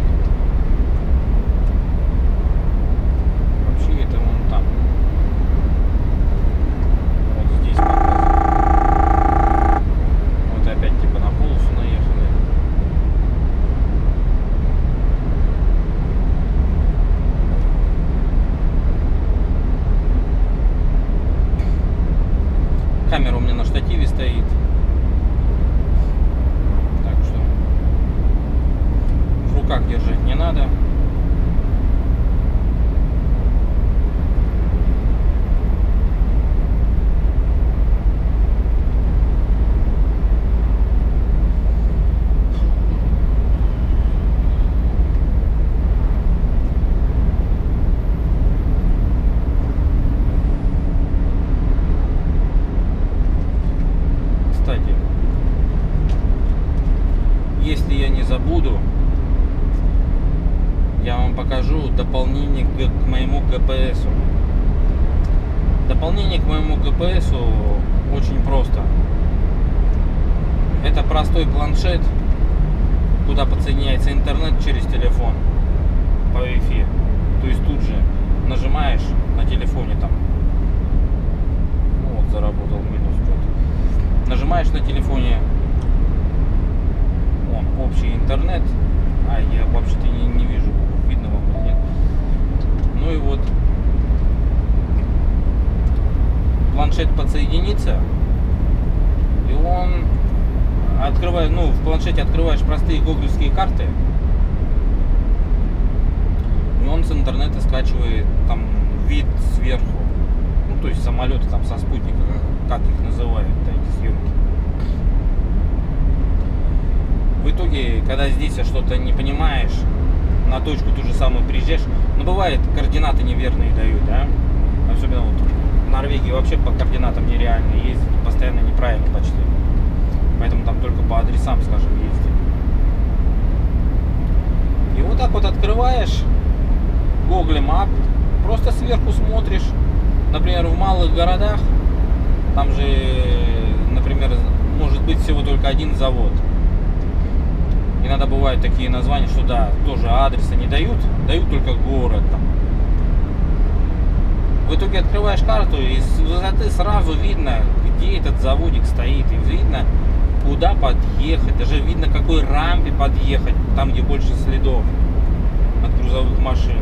Вообще это вон там, вот здесь, вот опять типа на полосу наехали. Камера у меня на штативе стоит. Как держать не надо. Кстати, если я не забуду, я вам покажу дополнение к моему ГПСу. Дополнение к моему ГПСу очень просто. Это простой планшет, куда подсоединяется интернет через телефон по Wi-Fi. То есть тут же нажимаешь на телефоне там. Ну вот, заработал минус что-то. Нажимаешь на телефоне. Вон, общий интернет. А, я вообще-то не вижу. Видно вам или нет. Ну и вот. Планшет подсоединится. И он открывает, ну, в планшете открываешь простые гугловские карты. И он с интернета скачивает там вид сверху. Ну, то есть самолеты там со спутника, как их называют, эти съемки. В итоге, когда здесь что-то не понимаешь, на точку ту же самую приезжаешь, но бывает, координаты неверные дают, да? Особенно вот в Норвегии вообще по координатам нереально ездить, постоянно неправильно почти. Поэтому там только по адресам, скажем, ездить. И вот так вот открываешь Google Maps, просто сверху смотришь, например, в малых городах, там же, например, может быть всего только один завод. Иногда бывают такие названия, что да, тоже адреса не дают, дают только город там. В итоге открываешь карту, и с высоты сразу видно, где этот заводик стоит, и видно, куда подъехать, даже видно, какой рампе подъехать, там, где больше следов от грузовых машин.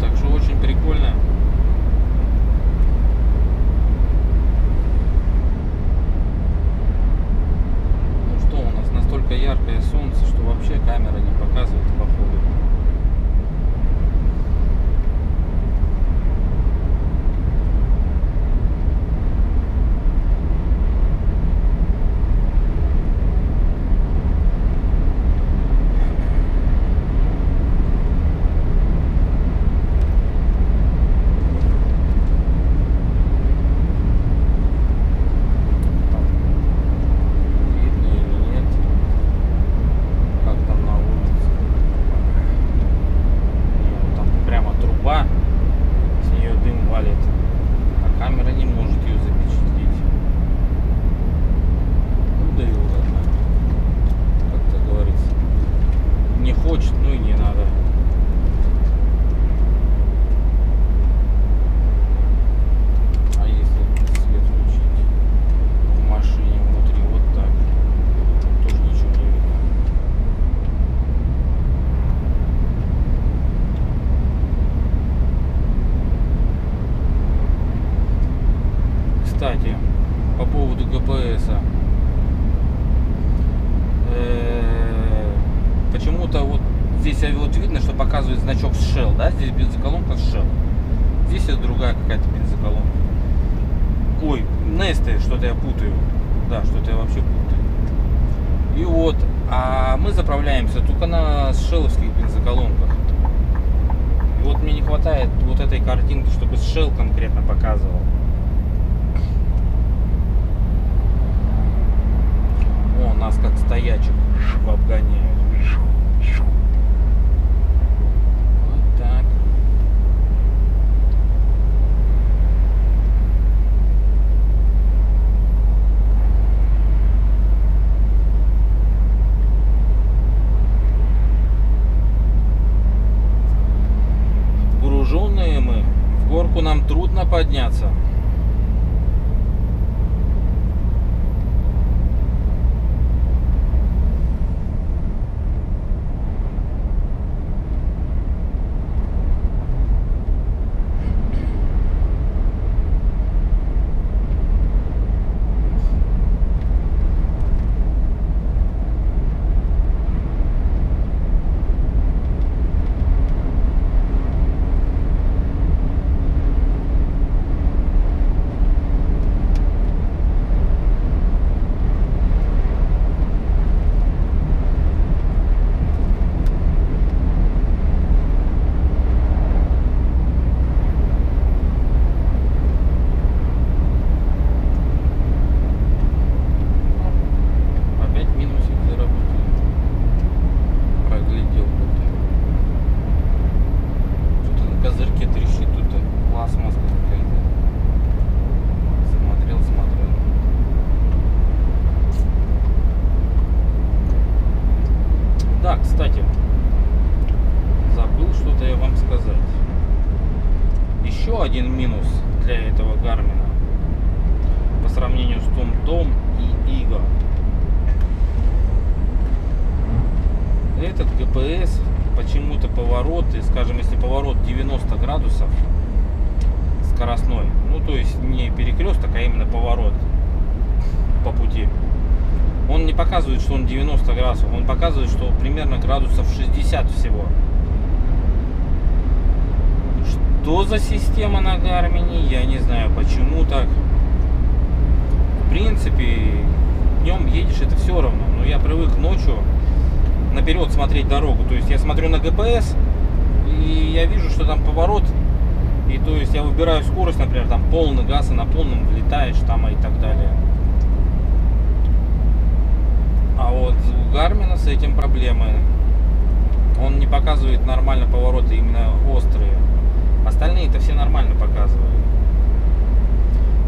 Так что очень прикольно. Настолько яркое солнце, что вообще камера не показывает, походу. если вот видно, что показывает значок Shell, да, здесь бензоколонка Shell, здесь это другая какая-то бензоколонка. Ой, Neste, что-то я путаю, да, что-то я вообще путаю. И вот, а мы заправляемся только на шелловских бензоколонках. И вот мне не хватает вот этой картинки, чтобы Shell конкретно показывал. О, нас как стоячек обгоняют. Вот так. Груженные мы. В горку нам трудно подняться. Что он 90 градусов, он показывает, что примерно градусов 60 всего. Что за система на Гармине, я не знаю, почему так. В принципе, днем едешь, это все равно, но я привык ночью наперед смотреть дорогу. То есть я смотрю на GPS и я вижу, что там поворот, и то есть я выбираю скорость, например, там полный газ, и на полном влетаешь там и так далее. А вот у Гармина с этим проблемы. Он не показывает нормально повороты, именно острые. Остальные-то все нормально показывают.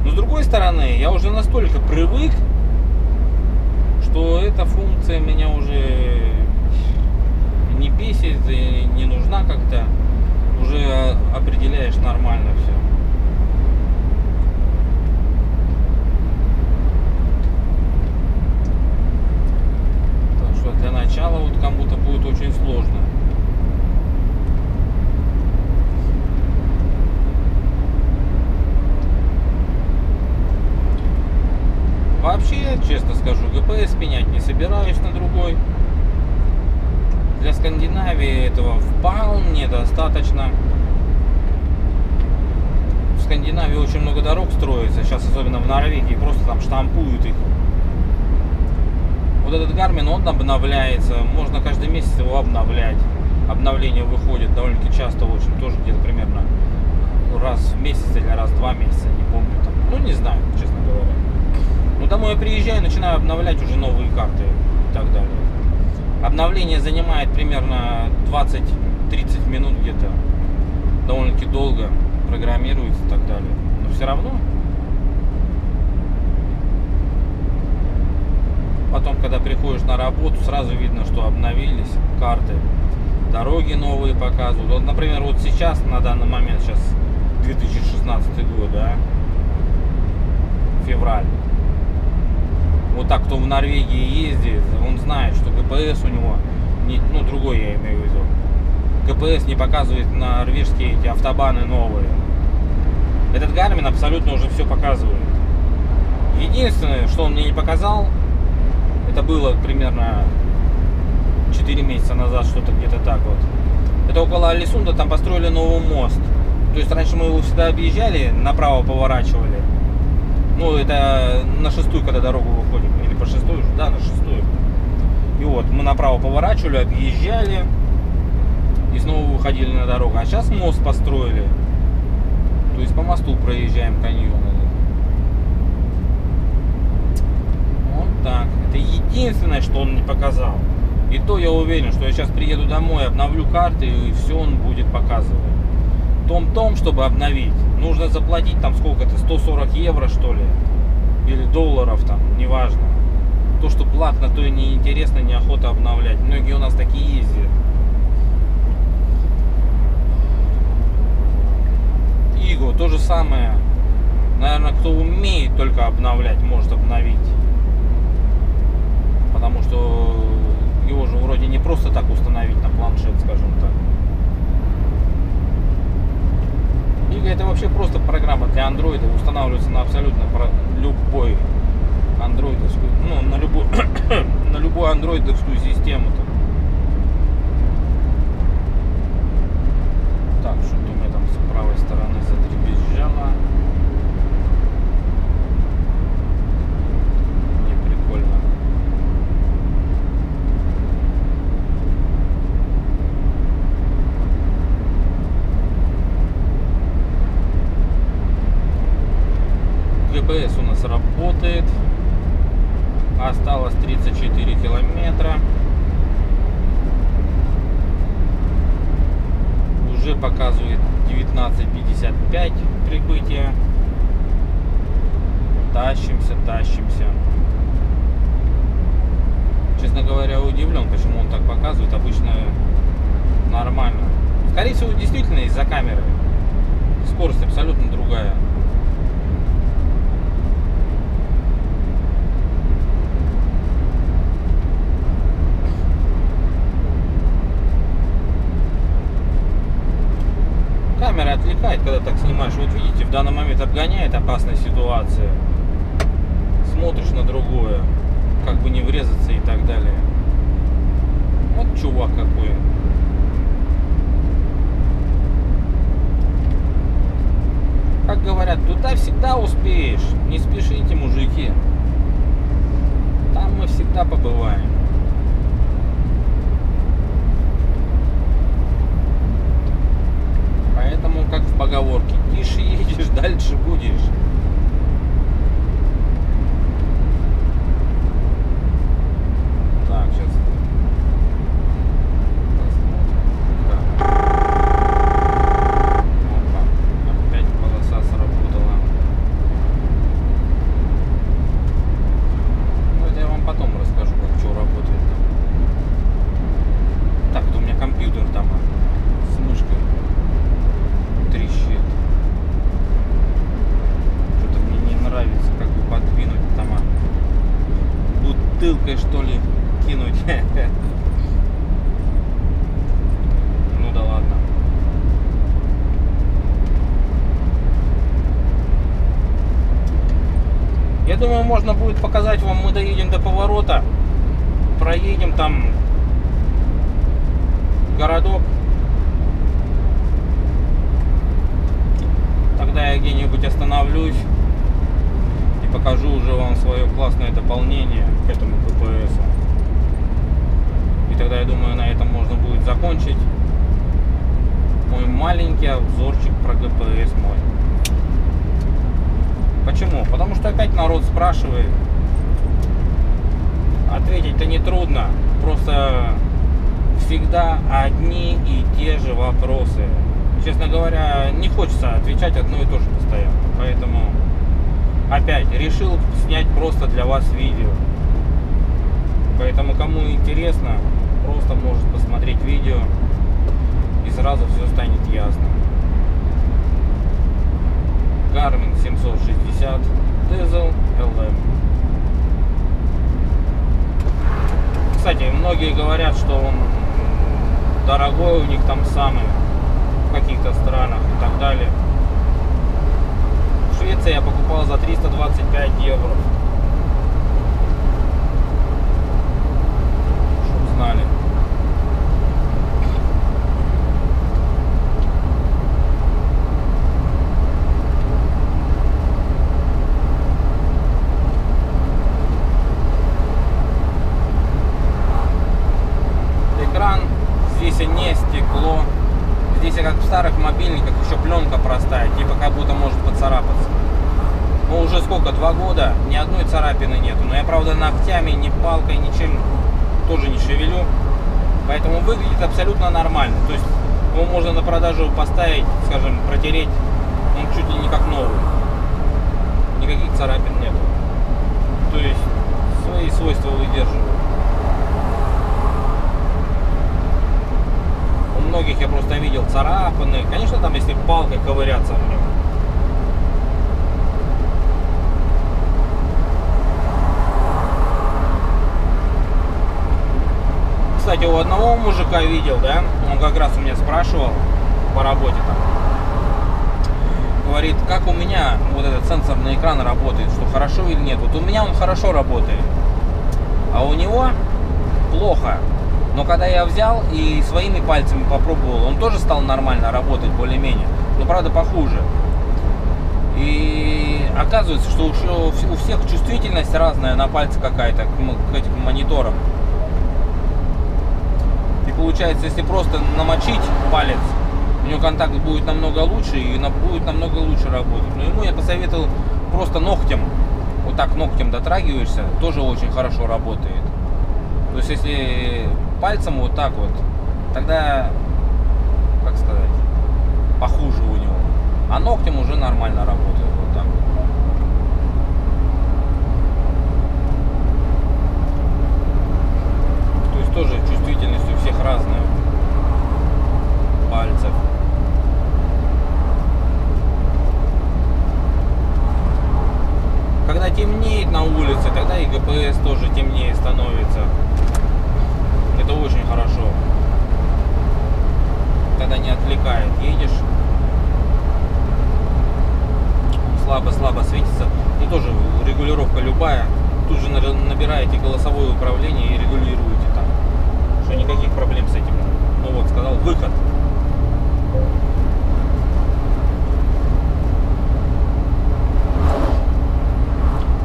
Но с другой стороны, я уже настолько привык, что эта функция меня уже не бесит и не нужна как-то. Уже определяешь нормально все. Для начала вот кому-то будет очень сложно. Вообще, честно скажу, GPS менять не собираюсь на другой. Для Скандинавии этого вполне достаточно. В Скандинавии очень много дорог строится, сейчас особенно в Норвегии, просто там штампуют их. Вот этот Гармин, он обновляется, можно каждый месяц его обновлять. Обновление выходит довольно-таки часто очень, тоже где-то примерно раз в месяц или раз в 2 месяца, не помню там. Ну, не знаю, честно говоря. Но домой я приезжаю, начинаю обновлять уже новые карты и так далее. Обновление занимает примерно 20-30 минут где-то. Довольно-таки долго программируется и так далее. Но все равно... Потом, когда приходишь на работу, сразу видно, что обновились карты, дороги новые показывают. Вот, например, вот сейчас, на данный момент, сейчас 2016 год, да, февраль. Вот так, кто в Норвегии ездит, он знает, что ГПС у него, не, ну, другой я имею в виду, ГПС не показывает норвежские эти автобаны новые. Этот Гармин абсолютно уже все показывает. Единственное, что он мне не показал, это было примерно 4 месяца назад, что-то где-то так вот. Это около Алисунда, там построили новый мост. То есть раньше мы его всегда объезжали, направо поворачивали. Ну, это на 6-ю, когда дорогу выходим. Или по 6-ю? Да, на 6-ю. И вот, мы направо поворачивали, объезжали. И снова выходили на дорогу. А сейчас мост построили. То есть по мосту проезжаем каньоны. Вот так. Это единственное, что он не показал. И то я уверен, что я сейчас приеду домой, обновлю карты, и все он будет показывать. TomTom, чтобы обновить, нужно заплатить там сколько-то, 140 евро, что ли, или долларов там, неважно. То, что платно, то и неинтересно, неохота обновлять. Многие у нас такие ездят. iGO, то же самое. Наверное, кто умеет только обновлять, может обновить. Потому что его же вроде не просто так установить на планшет, скажем так. iGO — это вообще просто программа для Android, устанавливается на абсолютно любой андроидовскую, ну, на любую андроидовскую систему. Так, что-то у меня там с правой стороны задребезжало. GPS у нас работает. Осталось 34 километра. Уже показывает 19:55 прибытие. Тащимся, тащимся. Честно говоря, удивлен, почему он так показывает. Обычно нормально. Скорее всего, действительно из-за камеры. Скорость абсолютно другая. Камера отвлекает, когда так снимаешь. Вот видите, в данный момент обгоняет, опасная ситуация. Смотришь на другое, как бы не врезаться и так далее. Вот чувак какой. Как говорят, туда всегда успеешь. Не спешите, мужики. Там мы всегда побываем. Поэтому, как в поговорке, тише едешь, дальше будешь. Так, сейчас. Да. Опа, опять полоса сработала. Ну, это я вам потом расскажу, как что работает. Так, это у меня компьютер там с мышкой. Что-то мне не нравится, как бы подвинуть там, бутылкой что ли кинуть. Ну да ладно. Я думаю, можно будет показать вам, мы доедем до поворота, проедем там городок. Тогда я где-нибудь остановлюсь и покажу уже вам свое классное дополнение к этому ППС. И тогда, я думаю, на этом можно будет закончить мой маленький обзорчик про ГПС мой. Почему? Потому что опять народ спрашивает. Ответить-то нетрудно. Просто всегда одни и те же вопросы. Честно говоря, не хочется отвечать одно и то же постоянно. Поэтому опять решил снять просто для вас видео. Поэтому кому интересно, просто может посмотреть видео, и сразу все станет ясно. Garmin 760 dezl LMT. Кстати, многие говорят, что он дорогой, у них там самый. Каких-то странах и так далее. В Швеции я покупал за 325 евро. Чтоб знали. здесь не стекло. Здесь, как в старых мобильниках, еще пленка простая, типа как будто может поцарапаться. Но уже сколько, 2 года, ни одной царапины нету. Но я, правда, ногтями, ни палкой, ничем тоже не шевелю. Поэтому выглядит абсолютно нормально. То есть его можно на продажу поставить, скажем, протереть. Он чуть ли не как новый. Никаких царапин нету. То есть свои свойства выдерживают. Многих я просто видел царапаны, конечно, там если палкой ковыряться. Кстати, у одного мужика видел, да, он как раз у меня спрашивал по работе там, говорит, как у меня вот этот сенсорный экран работает, что хорошо или нет. Вот у меня он хорошо работает, а у него плохо. Но когда я взял и своими пальцами попробовал, он тоже стал нормально работать, более-менее. Но, правда, похуже. И оказывается, что у всех чувствительность разная на пальце какая-то к этим мониторам. И получается, если просто намочить палец, у него контакт будет намного лучше и будет намного лучше работать. Но ему я посоветовал просто ногтем, вот так ногтем дотрагиваешься, тоже очень хорошо работает. То есть, если пальцем вот так вот, тогда, как сказать, похуже у него. А ногтем уже нормально работает. Вот так вот. То есть, тоже чувствительность у всех разная. Пальцев. Когда темнеет на улице, тогда и ГПС тоже темнее становится. Это очень хорошо, когда не отвлекает. Едешь, слабо светится. И тоже регулировка любая. Тут же набираете голосовое управление и регулируете там. Что никаких проблем с этим. Ну вот, сказал выход.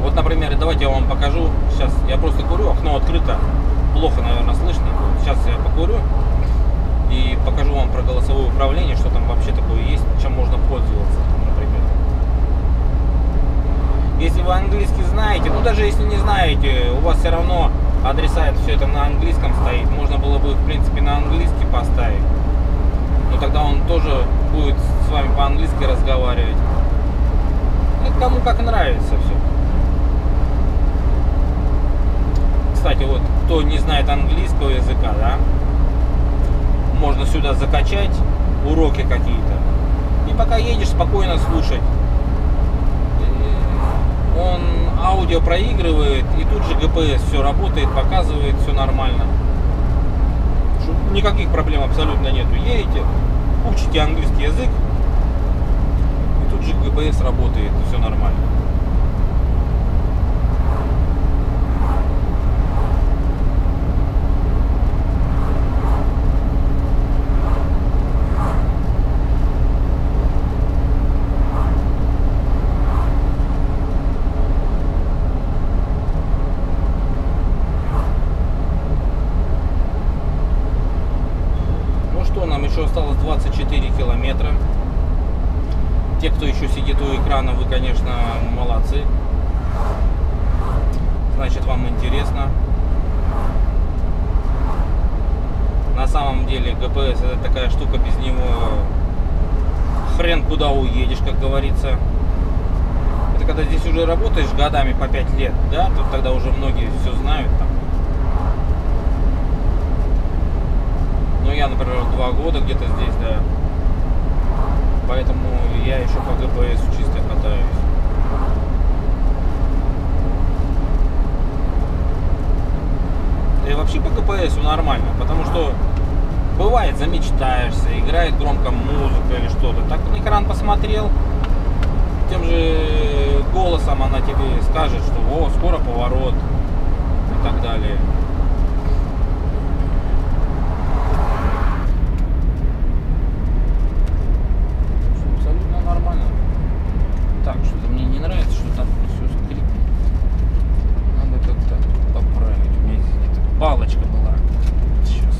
Вот, например, давайте я вам покажу. Сейчас я просто курю, окно открыто. Плохо, наверное, слышно. Сейчас я покурю и покажу вам про голосовое управление, что там вообще такое есть, чем можно пользоваться, например. Если вы английский знаете, ну даже если не знаете, у вас все равно адресает все это на английском стоит. Можно было бы, в принципе, на английский поставить. Но тогда он тоже будет с вами по-английски разговаривать. Это кому как нравится все. Кстати, вот кто не знает английского языка, да, можно сюда закачать уроки какие-то. И пока едешь, спокойно слушать. Он аудио проигрывает, и тут же ГПС все работает, показывает, все нормально. Никаких проблем абсолютно нету. Едете, учите английский язык, и тут же ГПС работает, и все нормально. Осталось 24 километра. Те, кто еще сидит у экрана, вы, конечно, молодцы. Значит, вам интересно. На самом деле, ГПС — это такая штука, без него хрен куда уедешь, как говорится. Это когда здесь уже работаешь годами по 5 лет, да, тут тогда уже многие все знают там. Ну, я, например, 2 года где-то здесь, да. Поэтому я еще по ГПС чисто катаюсь. Да и вообще по ГПСу нормально, потому что бывает замечтаешься, играет громко музыка или что-то. Так на экран посмотрел, тем же голосом она тебе скажет, что о, скоро поворот и так далее. Палочка была. Сейчас.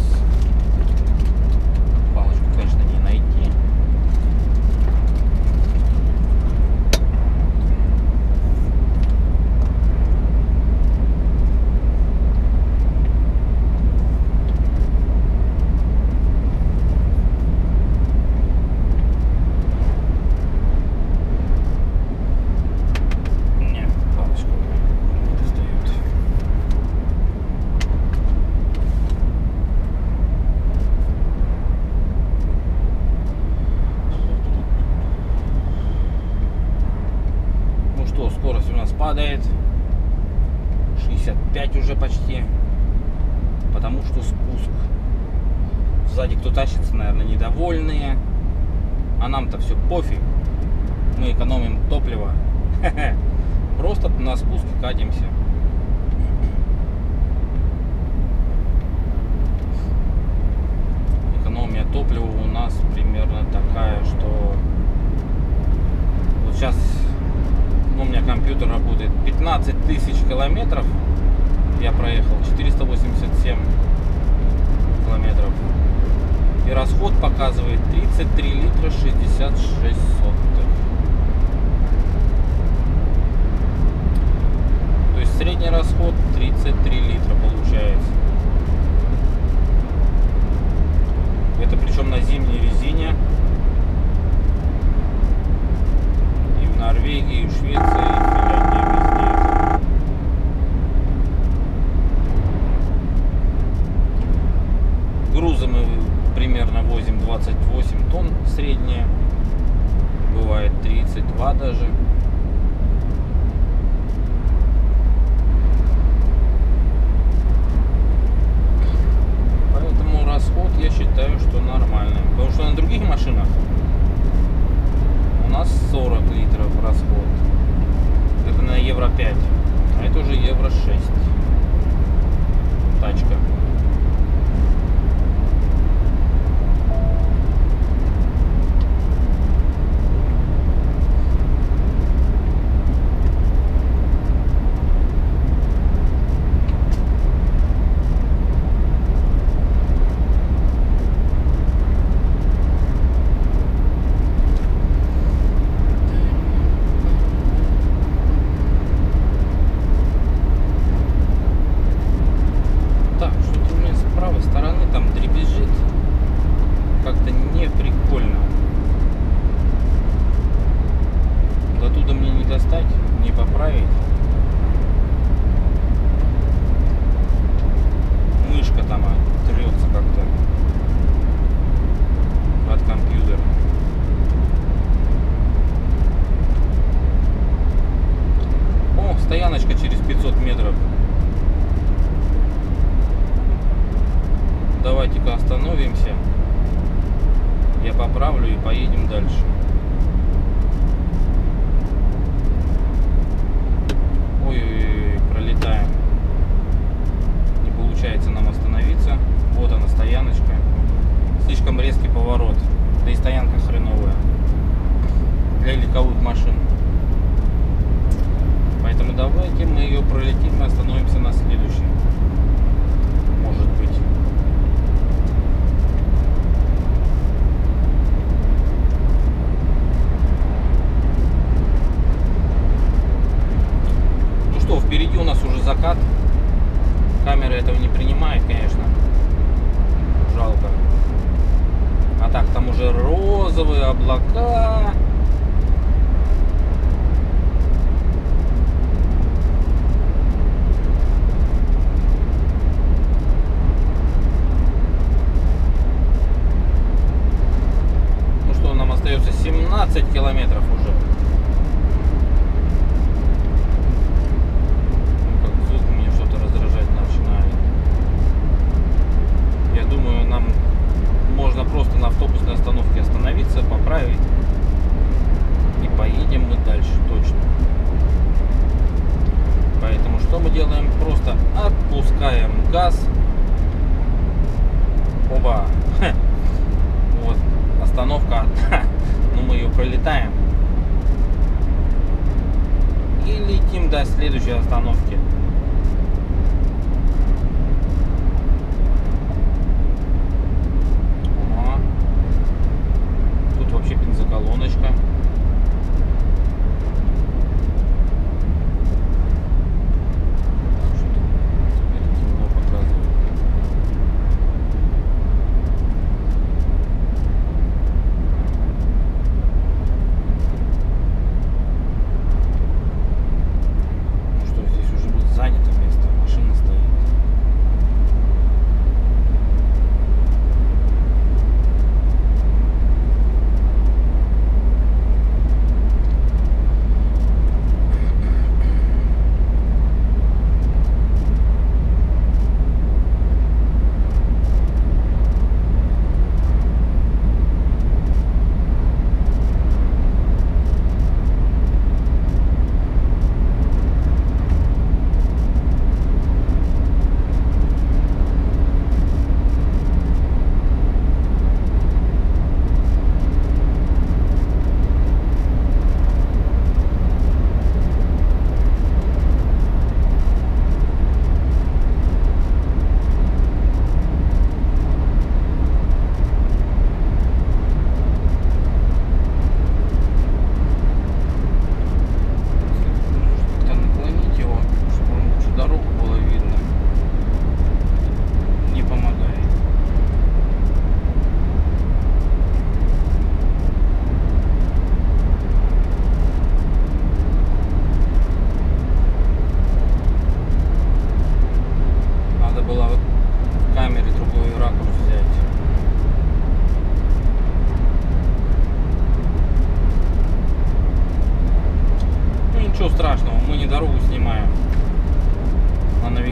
уже почти, потому что спуск. Сзади кто тащится, наверное, недовольные. А нам-то все пофиг. Мы экономим топливо. Просто на спуск катимся. Экономия топлива у нас примерно такая, что... Вот сейчас у меня компьютер работает. 15 тысяч километров я проехал. 487 километров. И расход показывает 33 литра 66 сотых. То есть средний расход 33 литра получается. Это причем на зимней резине. И в Норвегии, и в Швеции, и в Финляндии. Грузы мы примерно возим 28 тонн средние, бывает 32 даже. Поэтому расход я считаю, что нормальный. Потому что на других машинах у нас 40 литров расход. Это на евро 5, а это уже евро 6 тачка.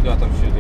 индикатор все-таки.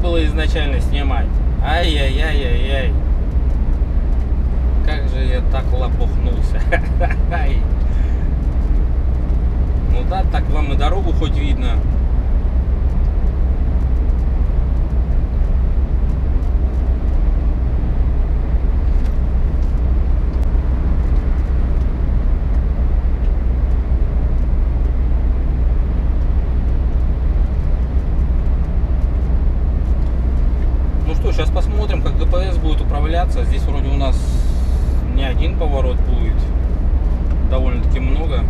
Было изначально снимать. Ай-яй-яй-яй-яй. Как же я так лопухнулся. Ну да, так вам и дорогу хоть видно. Сейчас посмотрим, как ДПС будет управляться. Здесь вроде у нас не один поворот будет, довольно-таки много.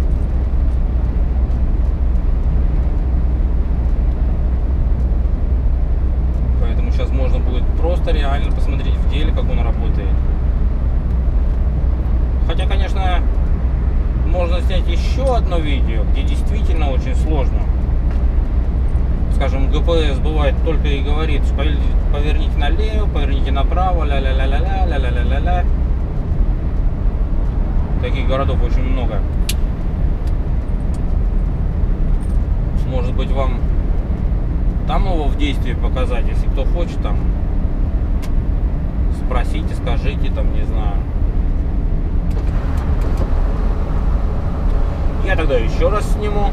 Поэтому сейчас можно будет просто реально посмотреть в деле, как он работает. Хотя, конечно, еще одно видео, где действительно очень сложно. Скажем, ГПС бывает только и говорит, поверните налево, поверните направо, ля-ля-ля-ля-ля-ля-ля-ля-ля. Таких городов очень много. Может быть, вам там его в действии показать, если кто хочет, там спросите, скажите, там, не знаю. Я тогда еще раз сниму.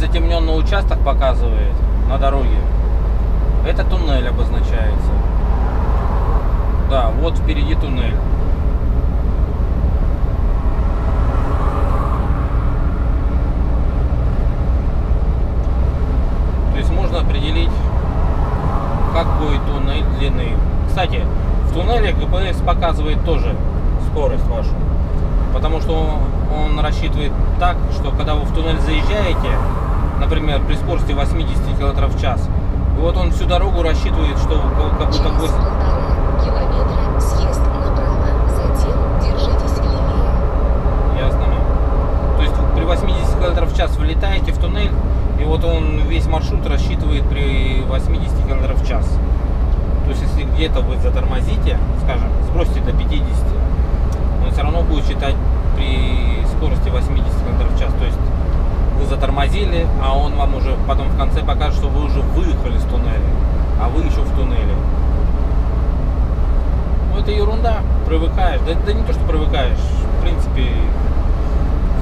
Затемненный участок показывает на дороге, это туннель обозначается. Да, вот впереди туннель. То есть можно определить, какой туннель длины. Кстати, в туннеле ГПС показывает тоже скорость вашу, потому что он рассчитывает так, что когда вы в туннель заезжаете, например, при скорости 80 км в час, и вот он всю дорогу рассчитывает, что как будто 8 километра съезд направо, затем держитесь левее. Ясно. То есть при 80 км в час вылетаете в туннель, и вот он весь маршрут рассчитывает при 80 км в час. То есть если где-то вы затормозите, скажем, сбросите до 50, он все равно будет считать при скорости 80 км в час. То есть вы затормозили, а он вам уже потом в конце покажет, что вы уже выехали с туннеля, а вы еще в туннеле. Ну это ерунда, привыкаешь. Да не то, что привыкаешь, в принципе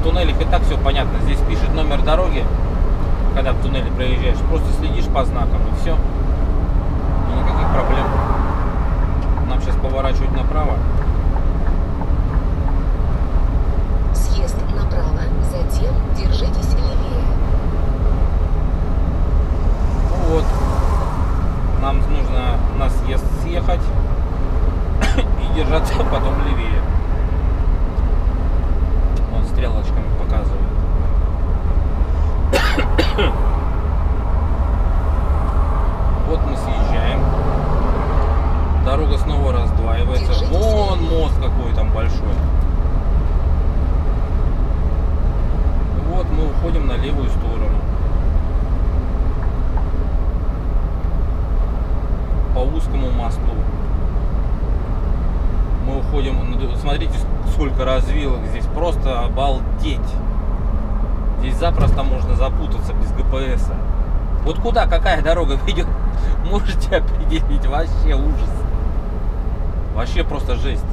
в туннелях и так все понятно. Здесь пишет номер дороги, когда в туннеле проезжаешь, просто следишь по знакам и все. проблем. Нам сейчас поворачивать направо. Съезд направо, затем держитесь левее. Ну вот, нам нужно на съезд съехать и держаться потом левее. Он стрелочками показывает. Вот мы съезжаем. Дорога снова раздваивается. Вон мост какой там большой. Вот мы уходим на левую сторону. По узкому мосту. Мы уходим. Смотрите, сколько развилок здесь. Просто обалдеть. Здесь запросто можно запутаться без ГПСа. Вот куда какая дорога ведет, можете определить. Вообще ужас. Вообще просто жесть.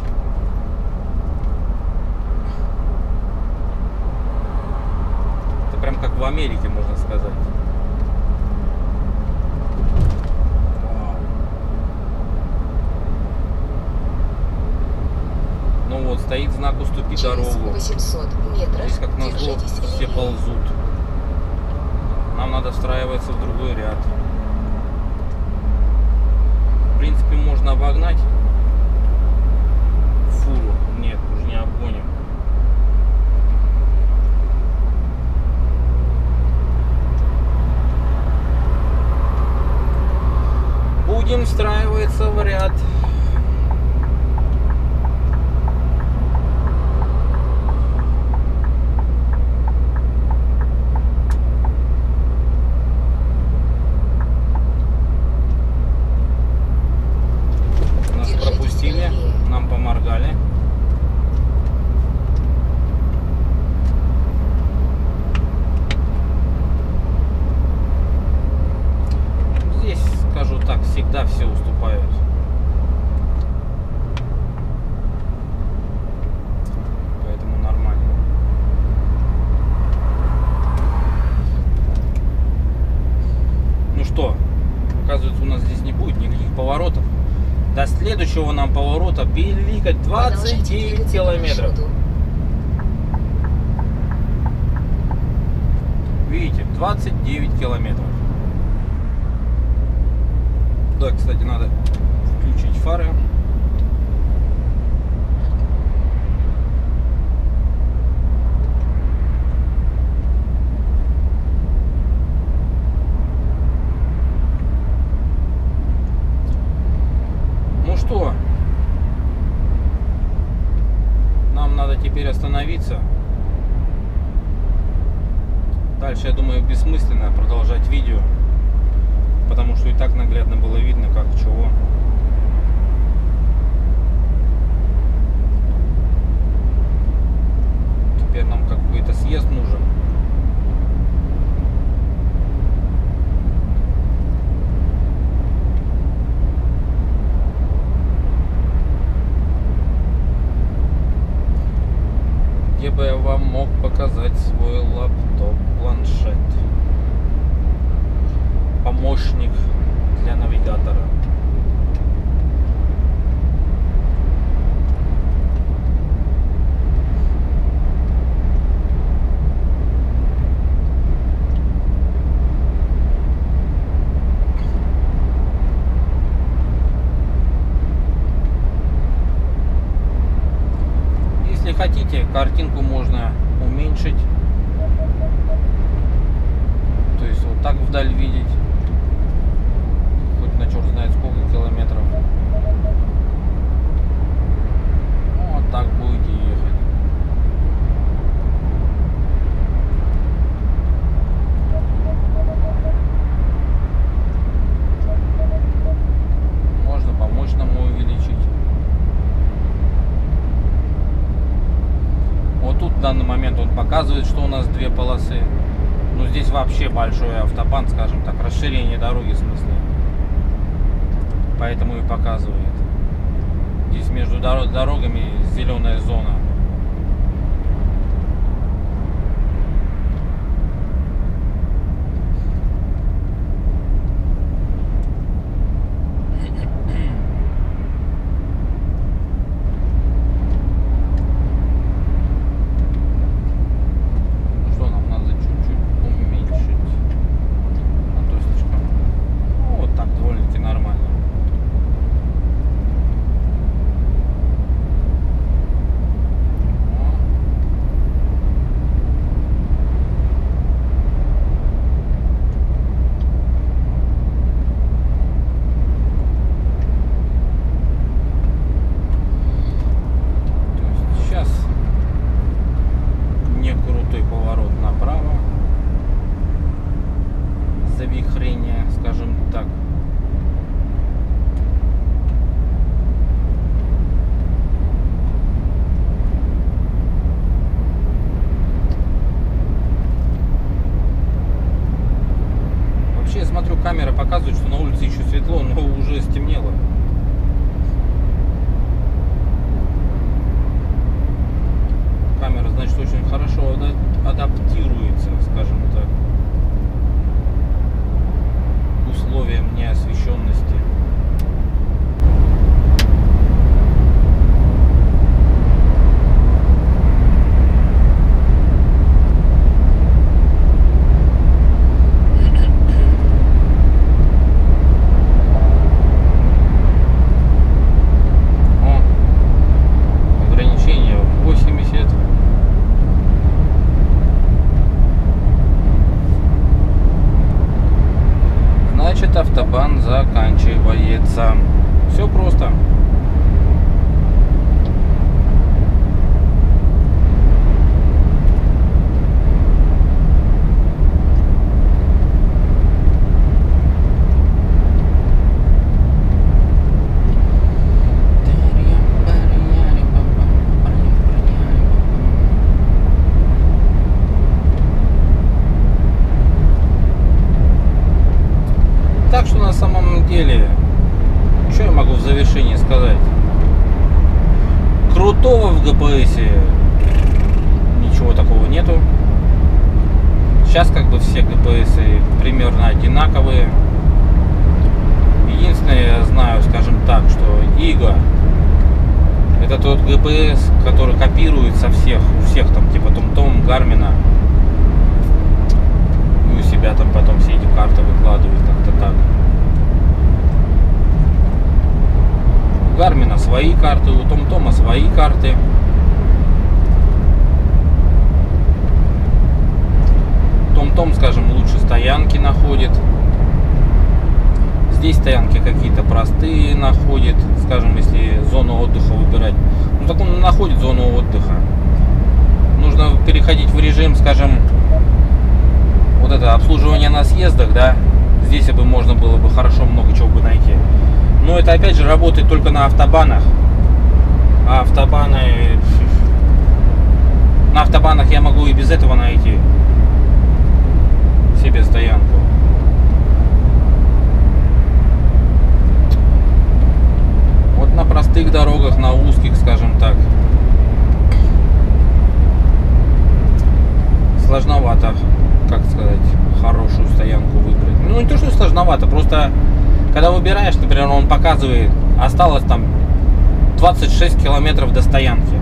Это прям как в Америке, можно сказать. Ну вот, стоит знак «Уступи дорогу». Здесь, как назло, все ползут. Нам надо встраиваться в другой ряд. В принципе, можно обогнать фуру. Нет, уже не обгоним. Будем встраиваться в ряд. Следующего нам поворота пиликать 29 километров. Видите, 29 километров. Да, кстати, надо включить фары. Остановиться. Дальше, я думаю, бессмысленно продолжать видео, потому что и так наглядно было видно, как чего. Теперь нам какой-то съезд нужен. Где бы я вам мог показать свой лаптоп, планшет, помощник для навигатора. Хотите, картинку можно уменьшить, то есть вот так вдаль видеть, хоть на черт знает сколько километров. Ну, вот так будете ехать. Можно по мощному увеличить. В данный момент он показывает, что у нас две полосы, но здесь вообще большой автобан, скажем так, расширение дороги в смысле, поэтому и показывает. Здесь между дорогами зеленая зона. камера показывает, что на улице еще светло, но уже стемнело. Камера, значит, очень хорошо адаптируется, скажем так, к условиям неосвещенности. Автобан заканчивается. Все просто. Что я могу в завершении сказать? Крутого в ГПСе ничего такого нету. Сейчас как бы все ГПСы примерно одинаковые. Единственное, я знаю, скажем так, что iGO — это тот ГПС, который копирует со всех, у всех там типа TomTom, Гармина, и у себя там потом все эти карты выкладывают как-то так. У Гармина свои карты, у TomTom свои карты. TomTom, скажем, лучше стоянки находит. Здесь стоянки какие-то простые находит. Скажем, если зону отдыха выбирать. Ну так он находит зону отдыха. Нужно переходить в режим, скажем, вот это обслуживание на съездах, да. Здесь бы можно было бы хорошо много чего бы найти. Но это опять же работает только на автобанах. А автобаны... На автобанах я могу и без этого найти себе стоянку. Вот на простых дорогах, на узких, скажем так, сложновато, как сказать, хорошую стоянку выбрать. Ну не то, что сложновато, просто... Когда выбираешь, например, он показывает, осталось там 26 километров до стоянки.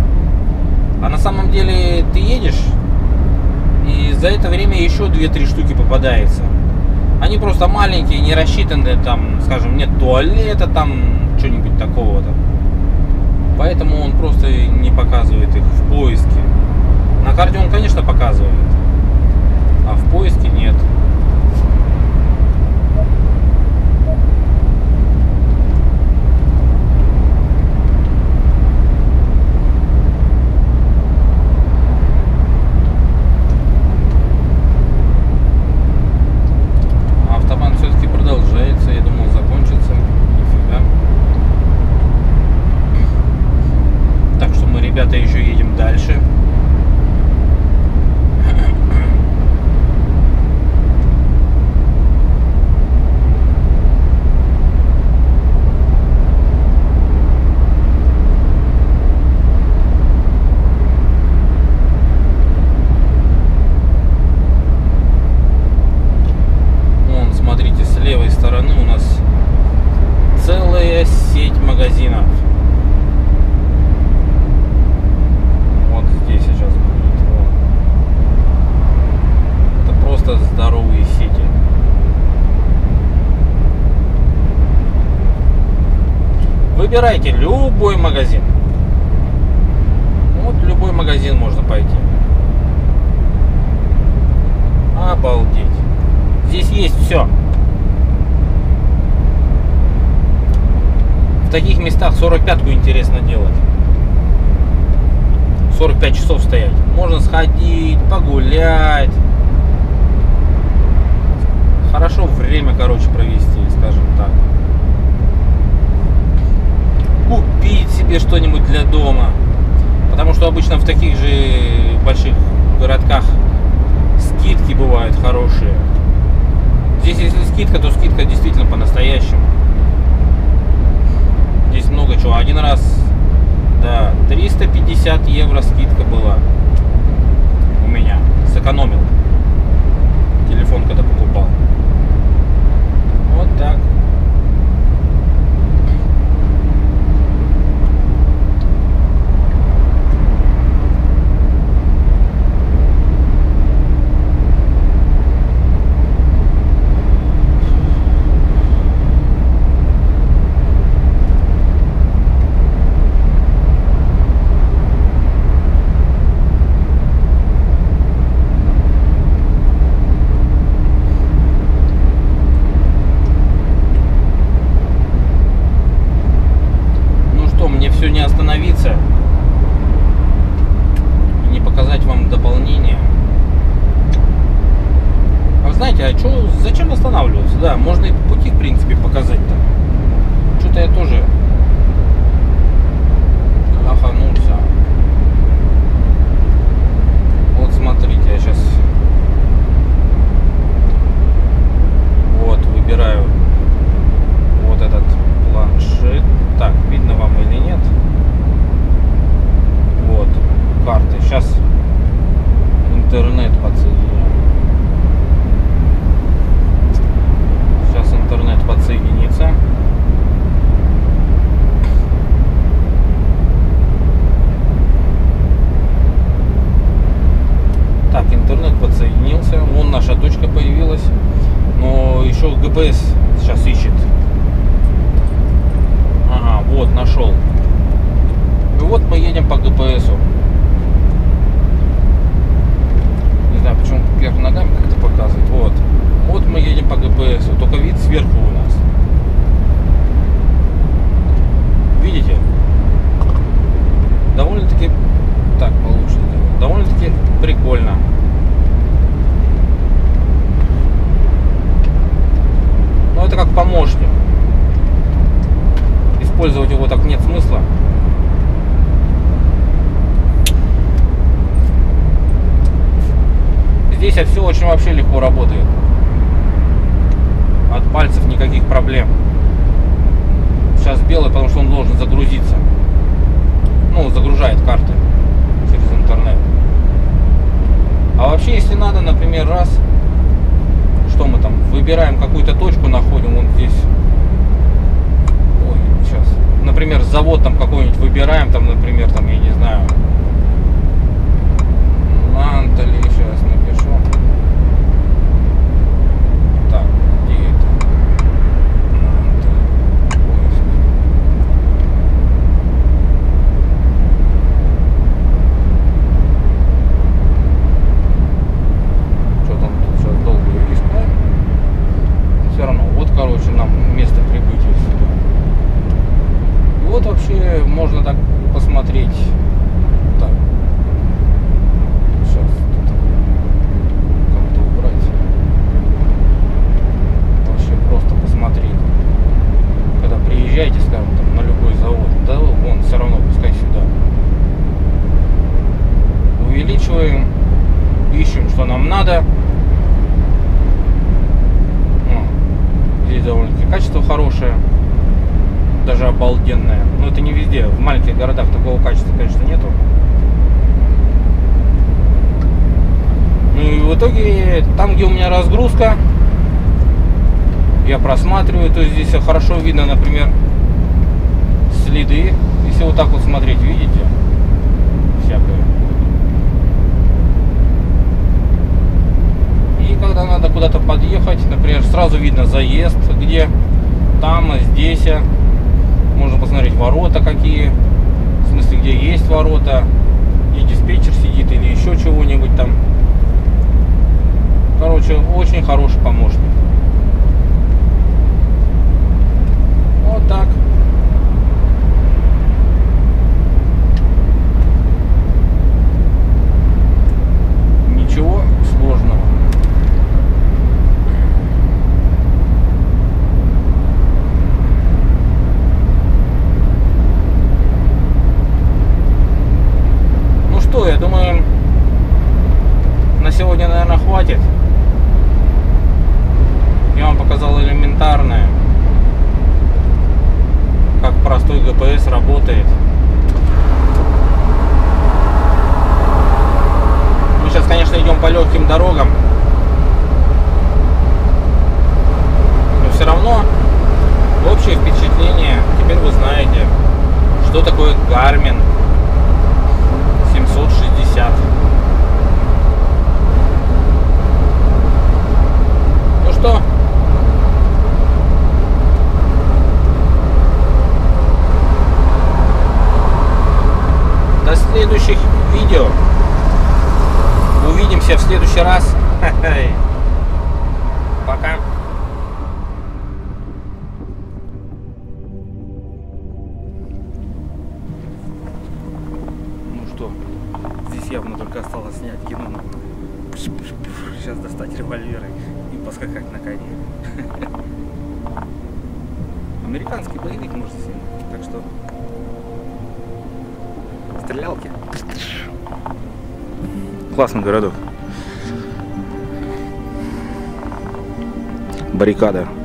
А на самом деле ты едешь, и за это время еще 2-3 штуки попадается. Они просто маленькие, не рассчитаны, там, скажем, нет туалета, там, что-нибудь такого. Там. Поэтому он просто не показывает их в поиске. На карте он, конечно, показывает, а в поиске нет. Выбирайте любой магазин. Вот любой магазин можно пойти. Обалдеть. Здесь есть все. В таких местах 45-ку интересно делать. 45 часов стоять. Можно сходить, погулять. Хорошо время, короче, провести, скажем так. Купить себе что-нибудь для дома, потому что обычно в таких же больших городках скидки бывают хорошие. Здесь если скидка, то скидка действительно по-настоящему. Здесь много чего. Один раз, да, 350 евро скидка была у меня. Сэкономил телефон, когда покупал. Вот так. Видно, например, следы, если вот так вот смотреть, видите, всякое. И когда надо куда-то подъехать, например, сразу видно заезд, где там, здесь, можно посмотреть ворота какие, в смысле, где есть ворота, и диспетчер сидит или еще чего-нибудь там. Короче, очень хороший помощник. Вот так. Ничего сложного. Ну что, я думаю, на сегодня, наверное, хватит. общее впечатление. Теперь вы знаете, что такое Garmin 760. Ну что? До следующих видео. Увидимся в следующий раз. Пока. Явно только осталось снять кино. Сейчас достать револьверы и поскакать на коне. Американский боевик может снять. Так что стрелялки. Классный городок. Баррикада.